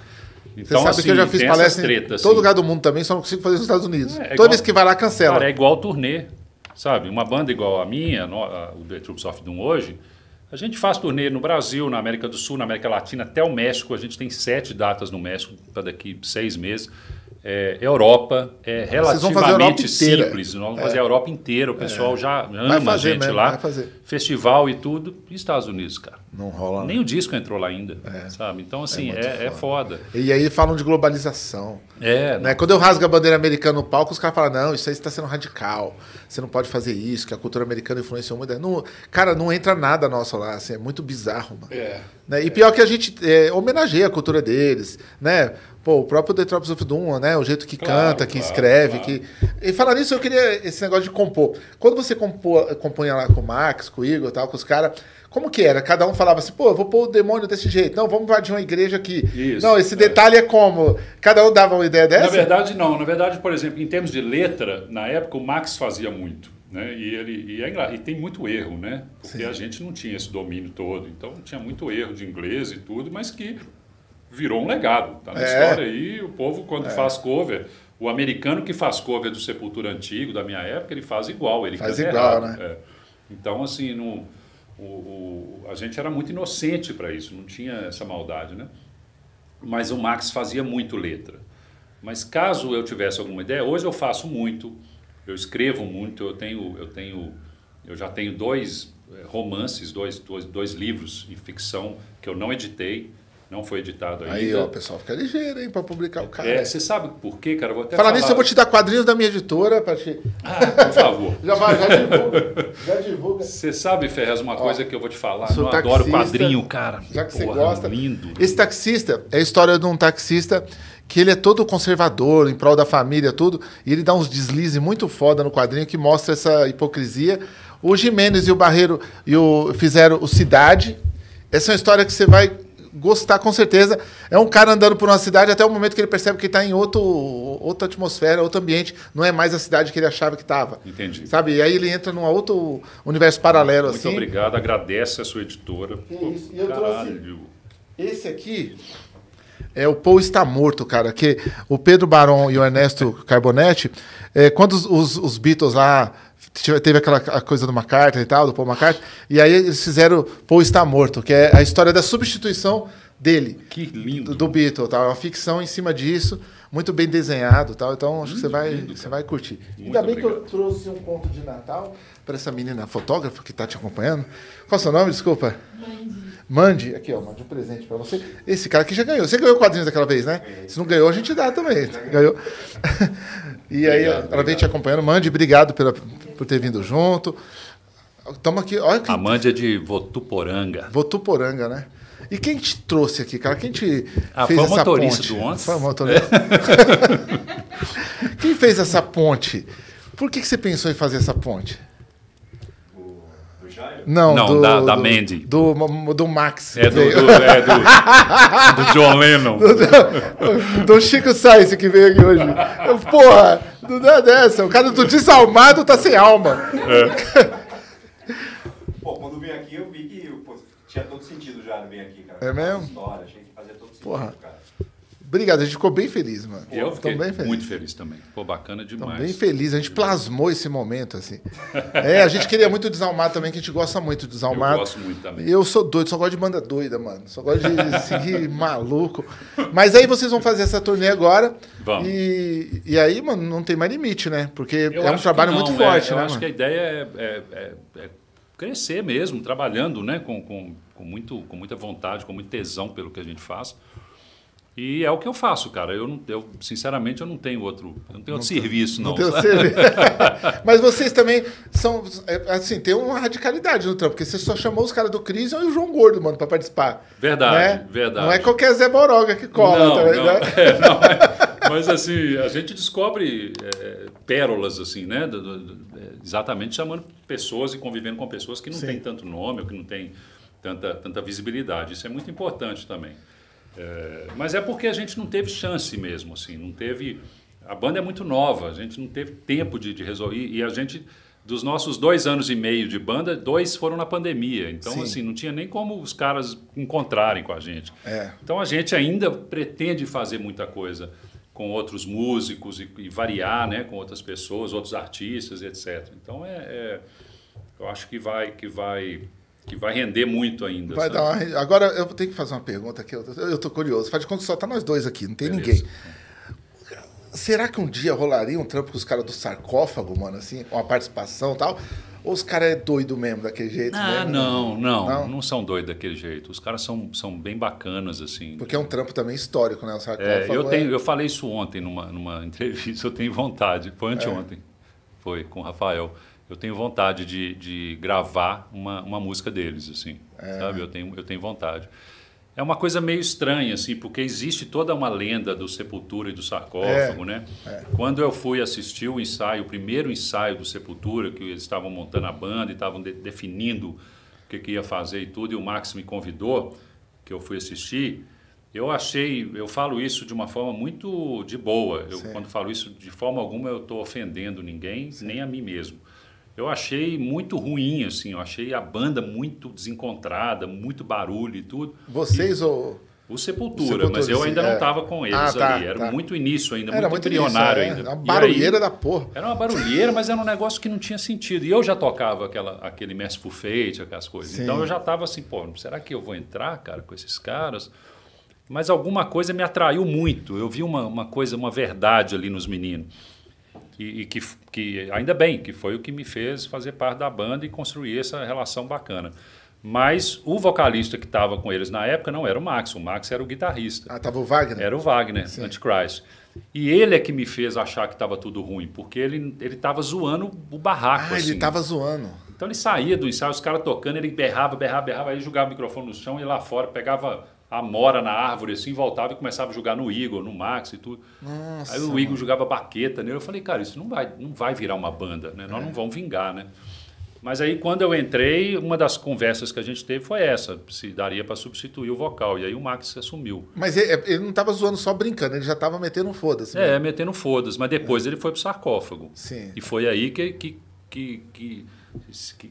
Então, você sabe assim, que eu já fiz palestra treta, em todo assim. lugar do mundo também, só não consigo fazer nos Estados Unidos. É, é Toda vez que vai lá, cancela. Cara, é igual turnê, sabe? Uma banda igual a minha, no, a, o The Troops of Doom hoje, a gente faz turnê no Brasil, na América do Sul, na América Latina, até o México. A gente tem sete datas no México para daqui seis meses. É, Europa é relativamente simples. Nós vamos fazer a Europa inteira. O pessoal é. já ama a gente mesmo, lá. Festival e tudo. E Estados Unidos, cara? Não rola. Nem não. o disco entrou lá ainda. É. Sabe? Então, assim, é, é, é foda. E aí falam de globalização. É. Né? Quando eu rasgo a bandeira americana no palco, os caras falam, não, isso aí está sendo radical. Você não pode fazer isso, que a cultura americana influenciou muito. Não, cara, não entra nada nosso lá. Assim, é muito bizarro, mano. É. Né? E é. pior que a gente é, homenageia a cultura deles, né? Pô, o próprio The Troops of Doom, né? O jeito que claro, canta, que claro, escreve. Claro. Que... E falar nisso, eu queria esse negócio de compor. Quando você compô, compunha lá com o Max, com o Igor e tal, com os caras, como que era? Cada um falava assim, pô, eu vou pôr o demônio desse jeito. Não, vamos invadir uma igreja aqui. Isso, não, esse é. detalhe é como? Cada um dava uma ideia dessa? Na verdade, não. Na verdade, por exemplo, em termos de letra, na época o Max fazia muito. Né? E, ele, e, é, e tem muito erro, né? Porque Sim. a gente não tinha esse domínio todo. Então tinha muito erro de inglês e tudo, mas que... virou um legado, tá na é. história aí, o povo quando é. faz cover, o americano que faz cover do Sepultura antigo, da minha época, ele faz igual, ele faz igual, errado, né? É. Então, assim, no, o, o, a gente era muito inocente para isso, não tinha essa maldade, né? Mas o Max fazia muito letra. Mas caso eu tivesse alguma ideia, hoje eu faço muito, eu escrevo muito, eu tenho, eu tenho, eu já tenho dois romances, dois, dois, dois livros em ficção que eu não editei, Não foi editado ainda. Aí, ó, o pessoal fica ligeiro, hein, para publicar o cara. É, você sabe por quê, cara? Eu vou até falar nisso, eu vou te dar quadrinhos da minha editora para te... Ah, por favor. já, já divulga, já divulga. Você sabe, Ferrez, uma ó, coisa que eu vou te falar. Eu adoro quadrinho, cara. Já que você gosta. Lindo, lindo. Esse taxista é a história de um taxista que ele é todo conservador, em prol da família, tudo. E ele dá uns deslizes muito foda no quadrinho que mostra essa hipocrisia. O Jimenez e o Barreiro e o, fizeram o Cidade. Essa é uma história que você vai gostar, com certeza. É um cara andando por uma cidade até o momento que ele percebe que está em outro, outra atmosfera, outro ambiente. Não é mais a cidade que ele achava que estava. Entendi. Sabe? E aí ele entra num outro universo paralelo. Muito assim. Muito obrigado. Agradece a sua editora. Que Pô, isso. E eu trouxe esse aqui... É, o Paul Está Morto, cara, que o Pedro Barão e o Ernesto Carbonetti, é, quando os, os, os Beatles lá, teve aquela coisa do McCartney e tal, do Paul McCartney, e aí eles fizeram Paul Está Morto, que é a história da substituição dele. Que lindo. Do, do Beatle, tal, é uma ficção em cima disso, muito bem desenhado, tal, então acho lindo, que você vai, lindo, você vai curtir. Muito Ainda bem obrigado. Que eu trouxe um conto de Natal para essa menina fotógrafa que está te acompanhando. Qual é o seu nome, desculpa? Mandy. Mande, aqui ó, mande um presente pra você. Esse cara aqui já ganhou. Você ganhou o quadrinho daquela vez, né? Se não ganhou, a gente dá também. Ganhou. E aí, obrigado, ela obrigado. Vem te acompanhando. Mande, obrigado pela, por ter vindo junto. Tamo aqui, olha que... A Mande é de Votuporanga. Votuporanga, né? E quem te trouxe aqui, cara? Quem te ah, fez essa ponte? Do Once? Foi o motorista do Once. Quem fez essa ponte? Por que, que você pensou em fazer essa ponte? Não, Não do, da, da do, Mandy. Do, do, do Max. É do, do, é do, do John Lennon. Do, do, do Chico Sainz que veio aqui hoje. Porra, não dá dessa. O cara do desalmado tá sem alma. É. Pô, quando eu vim aqui, eu vi que pô, tinha todo sentido já vir aqui, cara. É mesmo? História, achei que fazia todo sentido, porra. Cara. Obrigado, a gente ficou bem feliz, mano. Eu fiquei bem feliz. Muito feliz também. Pô, bacana demais. Tô bem feliz, a gente plasmou esse momento, assim. É, a gente queria muito o Desalmado também, que a gente gosta muito do Desalmado. Eu gosto muito também. Eu sou doido, só gosto de banda doida, mano. Só gosto de seguir maluco. Mas aí vocês vão fazer essa turnê agora. Vamos. E, e aí, mano, não tem mais limite, né? Porque eu é um trabalho não, muito é, forte, eu né, Eu acho mano? que a ideia é, é, é crescer mesmo, trabalhando, né? Com, com, com, muito, com muita vontade, com muito tesão pelo que a gente faz. E é o que eu faço, cara. Eu, não, eu sinceramente, eu não tenho outro, eu não tenho outro não, serviço, não. Não tenho serviço. Mas vocês também são... Assim, tem uma radicalidade no trampo, porque você só chamou os caras do Cris e o João Gordo, mano, para participar. Verdade, né? Verdade. Não é qualquer Zé Boroga que cola não, também, não, né? É, não, é, mas, assim, a gente descobre é, pérolas, assim, né? Do, do, do, exatamente chamando pessoas e convivendo com pessoas que não Sim. têm tanto nome ou que não têm tanta, tanta visibilidade. Isso é muito importante também. É, mas é porque a gente não teve chance mesmo, assim, não teve... A banda é muito nova, a gente não teve tempo de, de resolver, e a gente, dos nossos dois anos e meio de banda, dois foram na pandemia, então Sim. assim, não tinha nem como os caras encontrarem com a gente. É. Então a gente ainda pretende fazer muita coisa com outros músicos e, e variar, né, com outras pessoas, outros artistas, etcétera. Então é, é, eu acho que vai... Que vai Que vai render muito ainda. Vai dar uma... Agora eu tenho que fazer uma pergunta aqui. Eu tô curioso. Faz de conta que só tá nós dois aqui, não tem Beleza. ninguém. Será que um dia rolaria um trampo com os caras do Sarcófago, mano, assim? Uma participação e tal? Ou os caras é doido mesmo daquele jeito? Ah, mesmo? Não, não, não. Não são doidos daquele jeito. Os caras são, são bem bacanas, assim. Porque é um trampo também histórico, né? O Sarcófago é, eu, tenho, é... eu falei isso ontem numa, numa entrevista. Eu tenho vontade. Foi anteontem. É. Foi, com o Rafael. Eu tenho vontade de, de gravar uma, uma música deles, assim, é. sabe? Eu tenho, eu tenho vontade. É uma coisa meio estranha, assim, porque existe toda uma lenda do Sepultura e do Sarcófago, é. né? É. Quando eu fui assistir o ensaio, o primeiro ensaio do Sepultura, que eles estavam montando a banda e estavam de, definindo o que, que ia fazer e tudo, e o Max me convidou, que eu fui assistir, eu achei, eu falo isso de uma forma muito de boa. Eu, quando falo isso, de forma alguma eu estou ofendendo ninguém, Sim. nem a mim mesmo. Eu achei muito ruim, assim, eu achei a banda muito desencontrada, muito barulho e tudo. Vocês e, ou... O Sepultura, o Sepultura, mas eu ainda é. não estava com eles ah, tá, ali, era tá. muito início ainda, era muito embrionário ainda. Era uma barulheira aí, da porra. Era uma barulheira, mas era um negócio que não tinha sentido. E eu já tocava aquela, aquele Merciful Fate, aquelas coisas. Sim. Então eu já estava assim, pô, será que eu vou entrar, cara, com esses caras? Mas alguma coisa me atraiu muito, eu vi uma, uma coisa, uma verdade ali nos meninos. E, e que, que, ainda bem, que foi o que me fez fazer parte da banda e construir essa relação bacana. Mas o vocalista que estava com eles na época não era o Max, o Max era o guitarrista. Ah, estava o Wagner? Era o Wagner, sim. Antichrist. E ele é que me fez achar que estava tudo ruim, porque ele estava zoando o barraco. Ah, assim. Ele estava zoando. Então ele saía do ensaio, os caras tocando, ele berrava, berrava, berrava, aí jogava o microfone no chão e lá fora pegava a mora na árvore assim, voltava e começava a jogar no Igor, no Max e tudo. Nossa, aí o Igor mano. jogava baqueta nele. Eu falei, cara, isso não vai, não vai virar uma banda, né? Nós é. não vamos vingar, né? Mas aí, quando eu entrei, uma das conversas que a gente teve foi essa, se daria para substituir o vocal. E aí o Max assumiu. Mas ele, ele não estava zoando só brincando, ele já estava metendo foda-se. É, mesmo. metendo foda-se, mas depois é. ele foi para o sarcófago. Sim. E foi aí que, que, que, que,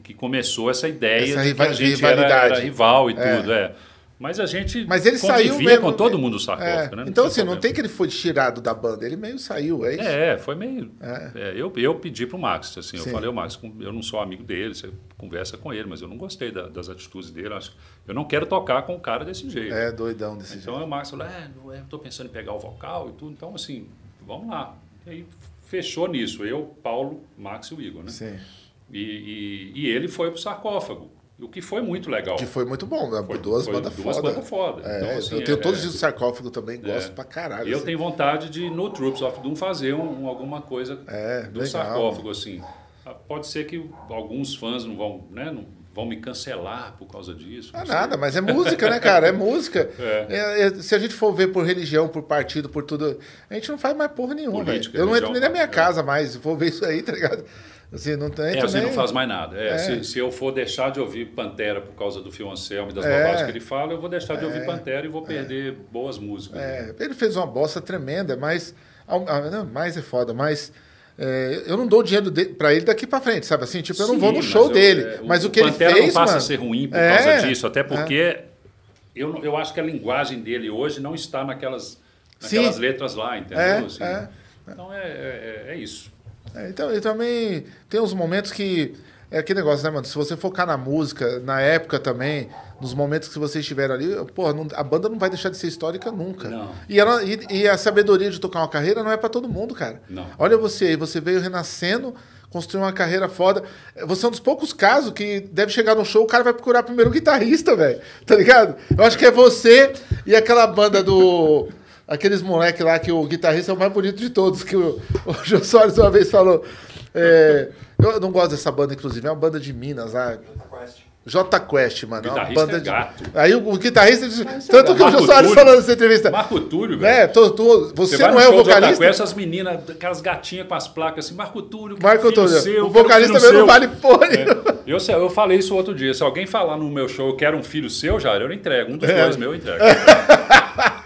que começou essa ideia essa de que a gente era, era rival e é. tudo. É. Mas a gente Mas ele saiu mesmo, com todo mundo do sarcófago. É. Né? Não então, assim, não tem que ele foi tirado da banda, ele meio saiu, é isso? É, foi meio... É. É, eu, eu pedi para o Max, assim, eu falei, o Max, eu não sou amigo dele, você conversa com ele, mas eu não gostei da, das atitudes dele, acho, eu não quero tocar com o cara desse jeito. É, doidão desse então, jeito. Então, o Max falou, é, eu estou pensando em pegar o vocal e tudo, então, assim, vamos lá. E aí, fechou nisso, eu, Paulo, Max e o Igor, né? Sim. E, e, e ele foi para o sarcófago. O que foi muito legal. Que foi muito bom, né? Foi, duas bandas foda. Duas bandas foda. É, então, assim, eu tenho é, todos os dias do sarcófago também, gosto é. pra caralho. E eu assim. tenho vontade de, no Troops of Doom, fazer um, um, alguma coisa é, do legal. sarcófago, assim. Pode ser que alguns fãs não vão, né, não vão me cancelar por causa disso. Ah, nada, mas é música, né, cara? É música. É. É, é, se a gente for ver por religião, por partido, por tudo, a gente não faz mais porra nenhuma. Política, eu não entro nem na minha é. casa mais, vou ver isso aí, tá ligado? Assim, não tem, é, você nem... não faz mais nada. É, é. Se, se eu for deixar de ouvir Pantera por causa do Phil Anselmo e das é. bobagens que ele fala, eu vou deixar de é. ouvir Pantera e vou perder é. boas músicas. É. Ele fez uma bosta tremenda, mas... Não, mais é foda, mas... É, eu não dou dinheiro para ele daqui para frente, sabe? Assim, tipo, Sim, eu não vou no show eu, dele. É, mas o, o que Pantera ele fez, não passa mano, a ser ruim por é, causa disso, até porque é. eu, eu acho que a linguagem dele hoje não está naquelas, naquelas letras lá, entendeu? É, assim, é. Então é, é, é isso. É, então, e também tem uns momentos que... É aquele negócio, né, mano? Se você focar na música, na época também, nos momentos que vocês estiveram ali, porra, não, a banda não vai deixar de ser histórica nunca. Não. E, ela, e, e a sabedoria de tocar uma carreira não é pra todo mundo, cara. Não. Olha você aí, você veio renascendo, construiu uma carreira foda. Você é um dos poucos casos que deve chegar no show, o cara vai procurar primeiro o guitarrista, velho. Tá ligado? Eu acho que é você e aquela banda do... Aqueles moleque lá que o guitarrista é o mais bonito de todos, que o, o Jô Soares uma vez falou. É, eu não gosto dessa banda, inclusive, é uma banda de Minas lá. Jota Quest, mano. O guitarrista é uma banda é gato. De... Aí o, o guitarrista... Mas tanto é que o Jô Soares falou nessa entrevista. Marco Túlio, velho. É, tô, tô, você, você não é o vocalista? Jota Quest, as meninas, aquelas gatinhas com as placas assim, Marco Túlio, Marco Túlio. Seu, o vocalista meu seu. Não vale porra. É. Eu, eu falei isso outro dia. Se alguém falar no meu show, eu quero um filho seu, Jairo, eu não entrego. Um dos é. dois meu eu entrego.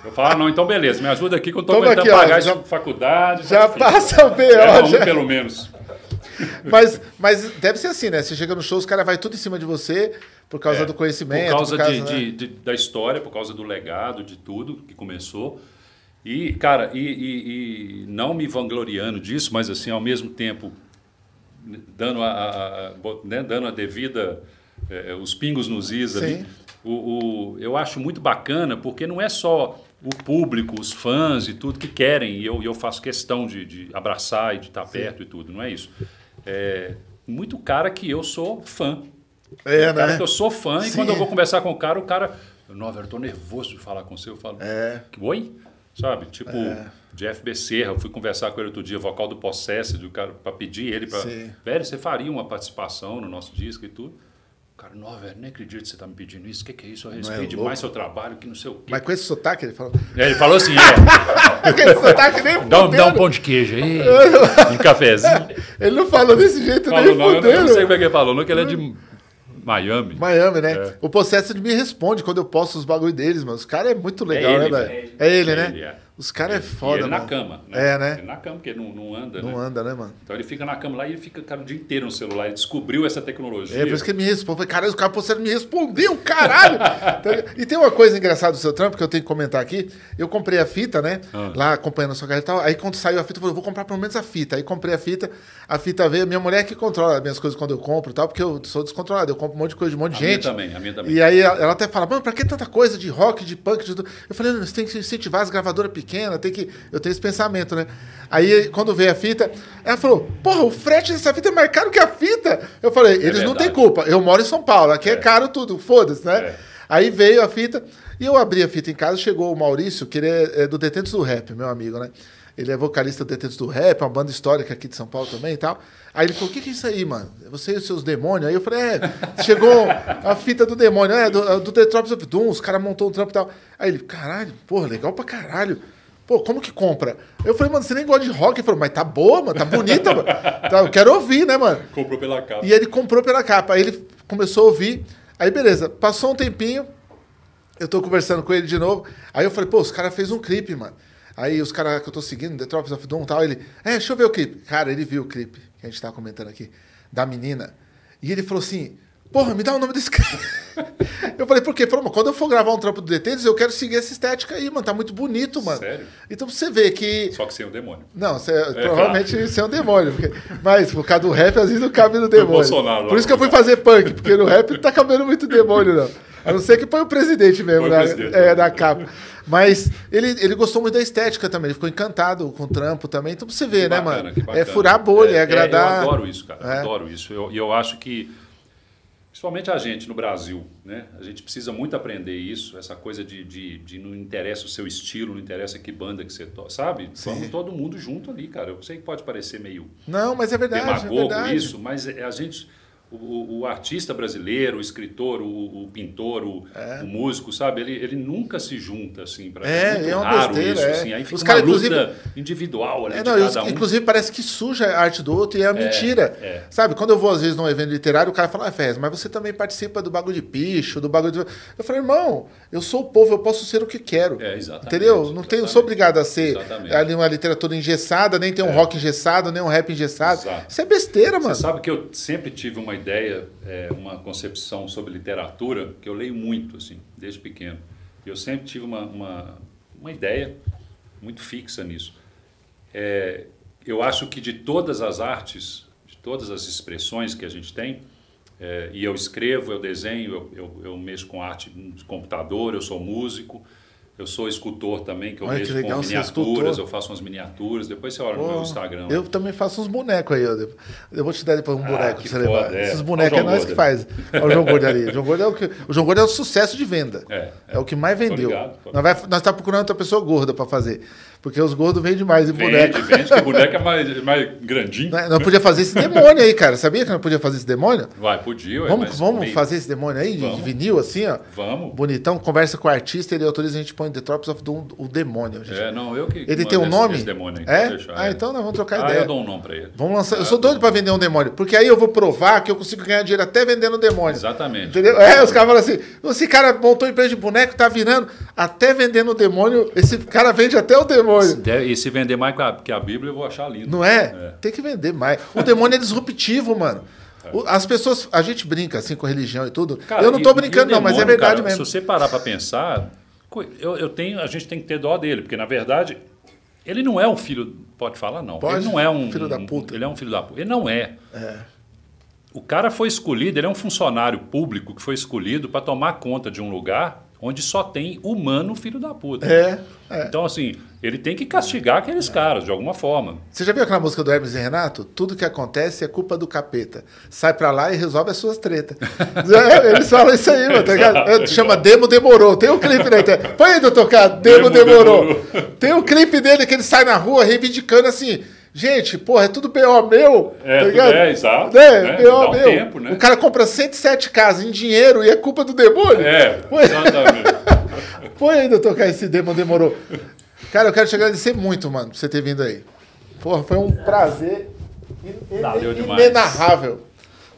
Eu falo, ah, não, então beleza, me ajuda aqui que eu tô Toma aguentando aqui, pagar ó, já, isso faculdade. Já enfim, passa o B O. É, um já... pelo menos. Mas, mas deve ser assim, né? Você chega no show, os caras vai tudo em cima de você por causa é, do conhecimento. Por causa, por causa de, né? de, de, da história, por causa do legado, de tudo que começou. E, cara, e, e, e não me vangloriando disso, mas assim, ao mesmo tempo, dando a, a, a, né? dando a devida, é, os pingos nos is ali, o, o, eu acho muito bacana, porque não é só... o público, os fãs e tudo que querem, e eu, eu faço questão de, de abraçar e de estar Sim. perto e tudo, não é isso? É, muito cara que eu sou fã. É, né? Cara que eu sou fã Sim. e quando eu vou conversar com o cara, o cara... Nossa, eu tô nervoso de falar com você. Eu falo, é. oi? Sabe? Tipo, é. Jeff Becerra, eu fui conversar com ele outro dia, vocal do Possessed, do cara para pedir ele para... Velho, você faria uma participação no nosso disco e tudo? Cara, não, velho, nem acredito que você tá me pedindo isso. O que, que é isso? Eu respeito é demais seu trabalho, que não sei o quê. Mas com esse sotaque, ele falou... É, ele falou assim, é. Com esse sotaque, nem dá, dá um pão de queijo aí, um cafezinho. Ele não falou desse jeito, falou, nem não, eu, não, eu não sei como é que ele falou, não, que ele é de Miami. Miami, né? É. O processo me responde quando eu posto os bagulho deles, mano. Os caras é muito legal, é ele, né, velho? É, é ele, é né? Ele, é. Os caras é foda, ele mano. na cama, né? É, né? Ele na cama, porque ele não, não anda, não né? Não anda, né, mano? Então ele fica na cama lá e ele fica cara, o dia inteiro no celular. Ele descobriu essa tecnologia. É, por isso que ele me respondeu. Caralho, o cara você me respondeu, caralho! Então, e tem uma coisa engraçada do seu trampo que eu tenho que comentar aqui. Eu comprei a fita, né? Ah. Lá acompanhando a sua carreira e tal. Aí quando saiu a fita, eu falei, vou comprar pelo menos a fita. Aí comprei a fita, a fita veio. Minha mulher que controla as minhas coisas quando eu compro e tal, porque eu sou descontrolado. Eu compro um monte de coisa de um monte de a gente. Minha também, a minha também. E aí ela até fala, mano, pra que tanta coisa de rock, de punk, de tudo? Eu falei, não, você tem que incentivar as gravadoras pequenas. pequena, tem que... Eu tenho esse pensamento, né? Aí, quando veio a fita, ela falou, porra, o frete dessa fita é mais caro que a fita. Eu falei, eles é não têm culpa. Eu moro em São Paulo, aqui é, é caro tudo, foda-se, né? É. Aí veio a fita, e eu abri a fita em casa, chegou o Maurício, que ele é do Detentos do Rap, meu amigo, né? Ele é vocalista do Detentos do Rap, uma banda histórica aqui de São Paulo também e tal. Aí ele falou, o que que é isso aí, mano? Você e os seus demônios? Aí eu falei, é, chegou a fita do demônio, é, do, do The Troops of Doom, os caras montou um trampo e tal. Aí ele, caralho, porra, legal pra caralho. Pô, como que compra? Eu falei, mano, você nem gosta de rock? Ele falou, mas tá boa, mano, tá bonita, mano. Tá, eu quero ouvir, né, mano? Comprou pela capa. E ele comprou pela capa. Aí ele começou a ouvir. Aí, beleza, passou um tempinho, eu tô conversando com ele de novo. Aí eu falei, pô, os caras fez um clipe, mano. Aí os caras que eu tô seguindo, The Troops of Doom e tal, ele... É, deixa eu ver o clipe. Cara, ele viu o clipe que a gente tava comentando aqui, da menina. E ele falou assim, porra, me dá o nome desse cara. Eu falei, por quê? Ele falou, quando eu for gravar um trampo do Detentos, eu quero seguir essa estética aí, mano. Tá muito bonito, mano. Sério? Então você vê que... Só que sem o demônio. Não, você, é, provavelmente tá. Sem o demônio. Porque... Mas por causa do rap, às vezes não cabe no demônio. Bolsonaro, por isso que eu fui fazer punk, porque no rap não tá cabendo muito demônio, não. A não ser que põe o presidente mesmo na, é, na capa. Mas ele, ele gostou muito da estética também. Ele ficou encantado com o trampo também. Então você vê, que né, bacana, mano? É furar a bolha, é, é agradar. É, eu adoro isso, cara. É. Eu adoro isso. E eu, eu acho que, principalmente a gente no Brasil, né? A gente precisa muito aprender isso. Essa coisa de, de, de não interessa o seu estilo, não interessa que banda que você toca, sabe? Sim. Vamos todo mundo junto ali, cara. Eu sei que pode parecer meio... Não, mas é verdade. Demagogo, é verdade. Isso, mas a gente... O, o artista brasileiro, o escritor, o, o pintor, o, é. o músico, sabe? Ele, ele nunca se junta, assim, pra é, muito é uma raro besteira, isso, é. Assim. Aí fica os uma cara, luta individual ali é, de não, cada um. Inclusive, parece que suja a arte do outro e é, é mentira. É. Sabe, quando eu vou, às vezes, num evento literário, o cara fala, ah, Ferrez, mas você também participa do bagulho de picho, do bagulho de... Eu falei, irmão, eu sou o povo, eu posso ser o que quero. É, exatamente. Entendeu? Não exatamente. Tenho, sou obrigado a ser ali uma literatura engessada, nem ter um é. rock engessado, nem um rap engessado. Exato. Isso é besteira, mano. Você sabe que eu sempre tive uma ideia, é, uma concepção sobre literatura, que eu leio muito, assim, desde pequeno. Eu sempre tive uma, uma, uma ideia muito fixa nisso. É, eu acho que de todas as artes, de todas as expressões que a gente tem, é, e eu escrevo, eu desenho, eu, eu, eu mexo com arte de computador, eu sou músico, eu sou escultor também, que eu Olha, mexo que legal, com miniaturas, eu faço umas miniaturas, depois você olha oh, no meu Instagram. Eu né? também faço uns bonecos aí, eu, eu vou te dar depois um ah, boneco pra você foda, levar. É. Esses bonecos é nós que faz. Olha o João Gordo ali. O João Gordo é o, que, o, João Gordo é o sucesso de venda. É, é. é o que mais vendeu. Ligado, nós estamos tá procurando outra pessoa gorda para fazer, porque os gordos vendem demais em vende, boneco. Vende, que o boneco é mais, mais grandinho. Não, não podia fazer esse demônio aí, cara. Sabia que não podia fazer esse demônio? Vai, podia. Ué, vamos vamos meio... fazer esse demônio aí, vamos. De vinil, assim, ó. Vamos. Bonitão, conversa com o artista, ele autoriza a gente The Troops of Doom, o demônio. Gente. É, não, eu que... Ele tem um nome? Esse demônio aí, é? Deixar, ah, é. então nós vamos trocar ah, ideia. Eu dou um nome pra ele. Vamos lançar... Ah, eu sou doido pra vender um demônio, porque aí eu vou provar que eu consigo ganhar dinheiro até vendendo um demônio. Exatamente. Entendeu? É, os caras falam assim, esse cara montou empresa de boneco, tá virando, até vendendo um demônio, esse cara vende até o demônio. Se der, e se vender mais que a Bíblia, eu vou achar lindo. Não é? é? Tem que vender mais. O demônio é disruptivo, mano. As pessoas... A gente brinca, assim, com religião e tudo. Cara, eu não tô e, brincando, e demônio, não, mas é verdade cara, mesmo. Se você parar pra pensar... Eu, eu tenho, a gente tem que ter dó dele, porque, na verdade, ele não é um filho... Pode falar, não. Pode, ele não é um... Filho da puta. Ele é um filho da puta. Ele não é. É. O cara foi escolhido, ele é um funcionário público que foi escolhido para tomar conta de um lugar onde só tem humano filho da puta. É, é. Então, assim, ele tem que castigar aqueles é. caras, de alguma forma. Você já viu aquela música do Hermes e Renato? Tudo que acontece é culpa do capeta. Sai pra lá e resolve as suas tretas. Eles falam isso aí, mano. Tá ligado? Chama Demo Demorou. Tem um clipe na internet. Põe aí, doutor K. Demo, Demo Demorou. Demorou. Tem um clipe dele que ele sai na rua reivindicando assim... Gente, porra, é tudo B O meu. É, tá ligado? É, exato. É, né? B O meu. Tempo, né? O cara compra cento e sete casas em dinheiro e é culpa do demônio. É, Põe... exatamente. Põe aí, doutor K, esse Demo Demorou. Cara, eu quero te agradecer muito, mano, por você ter vindo aí. Porra, foi um prazer inenarrável.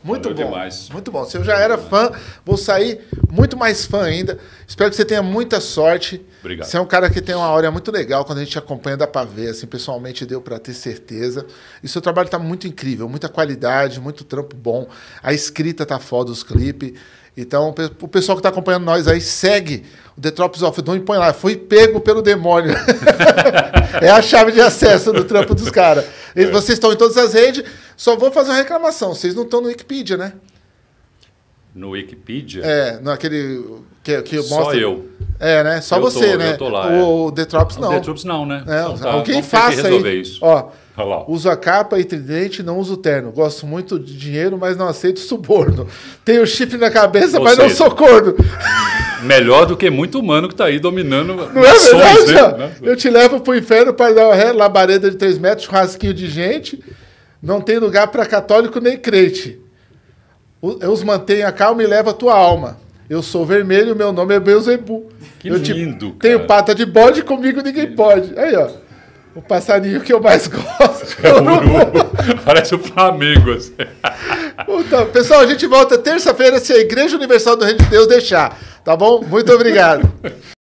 Muito Valeu bom, demais. muito bom. Se eu já era fã, vou sair muito mais fã ainda. Espero que você tenha muita sorte. Obrigado. Você é um cara que tem uma aura muito legal. Quando a gente acompanha, dá pra ver. Assim, pessoalmente, deu pra ter certeza. E seu trabalho tá muito incrível. Muita qualidade, muito trampo bom. A escrita tá foda, os clipes. Então, o pessoal que tá acompanhando nós aí, segue o The Troops of Doom e põe lá. Fui pego pelo demônio. É a chave de acesso do trampo dos caras. É. Vocês estão em todas as redes. Só vou fazer uma reclamação. Vocês não estão no Wikipedia, né? No Wikipedia? É, naquele... Que, que mostra... Só eu. É, né? Só eu você, tô, né? Eu tô lá, o, é. The Troops não. O The Troops não, né? É, então, tá, alguém faça aí. Isso. Ó, olá. Uso a capa e tridente, não uso terno. Gosto muito de dinheiro, mas não aceito suborno. Tenho chifre na cabeça, ou mas seja, não sou corno. Melhor do que muito humano que tá aí dominando. Não é verdade? Dele, né? Eu te levo pro inferno para dar ré, labareda de três metros, churrasquinho de gente. Não tem lugar para católico nem crente. Eu os mantenho a calma e levo a tua alma. Eu sou vermelho, meu nome é Beuzebu. Que eu lindo, te... Tenho pata de bode, comigo ninguém pode. Aí, ó. O passarinho que eu mais gosto. É o parece o Flamengo, assim. Então, pessoal, a gente volta terça-feira se a Igreja Universal do Reino de Deus deixar. Tá bom? Muito obrigado.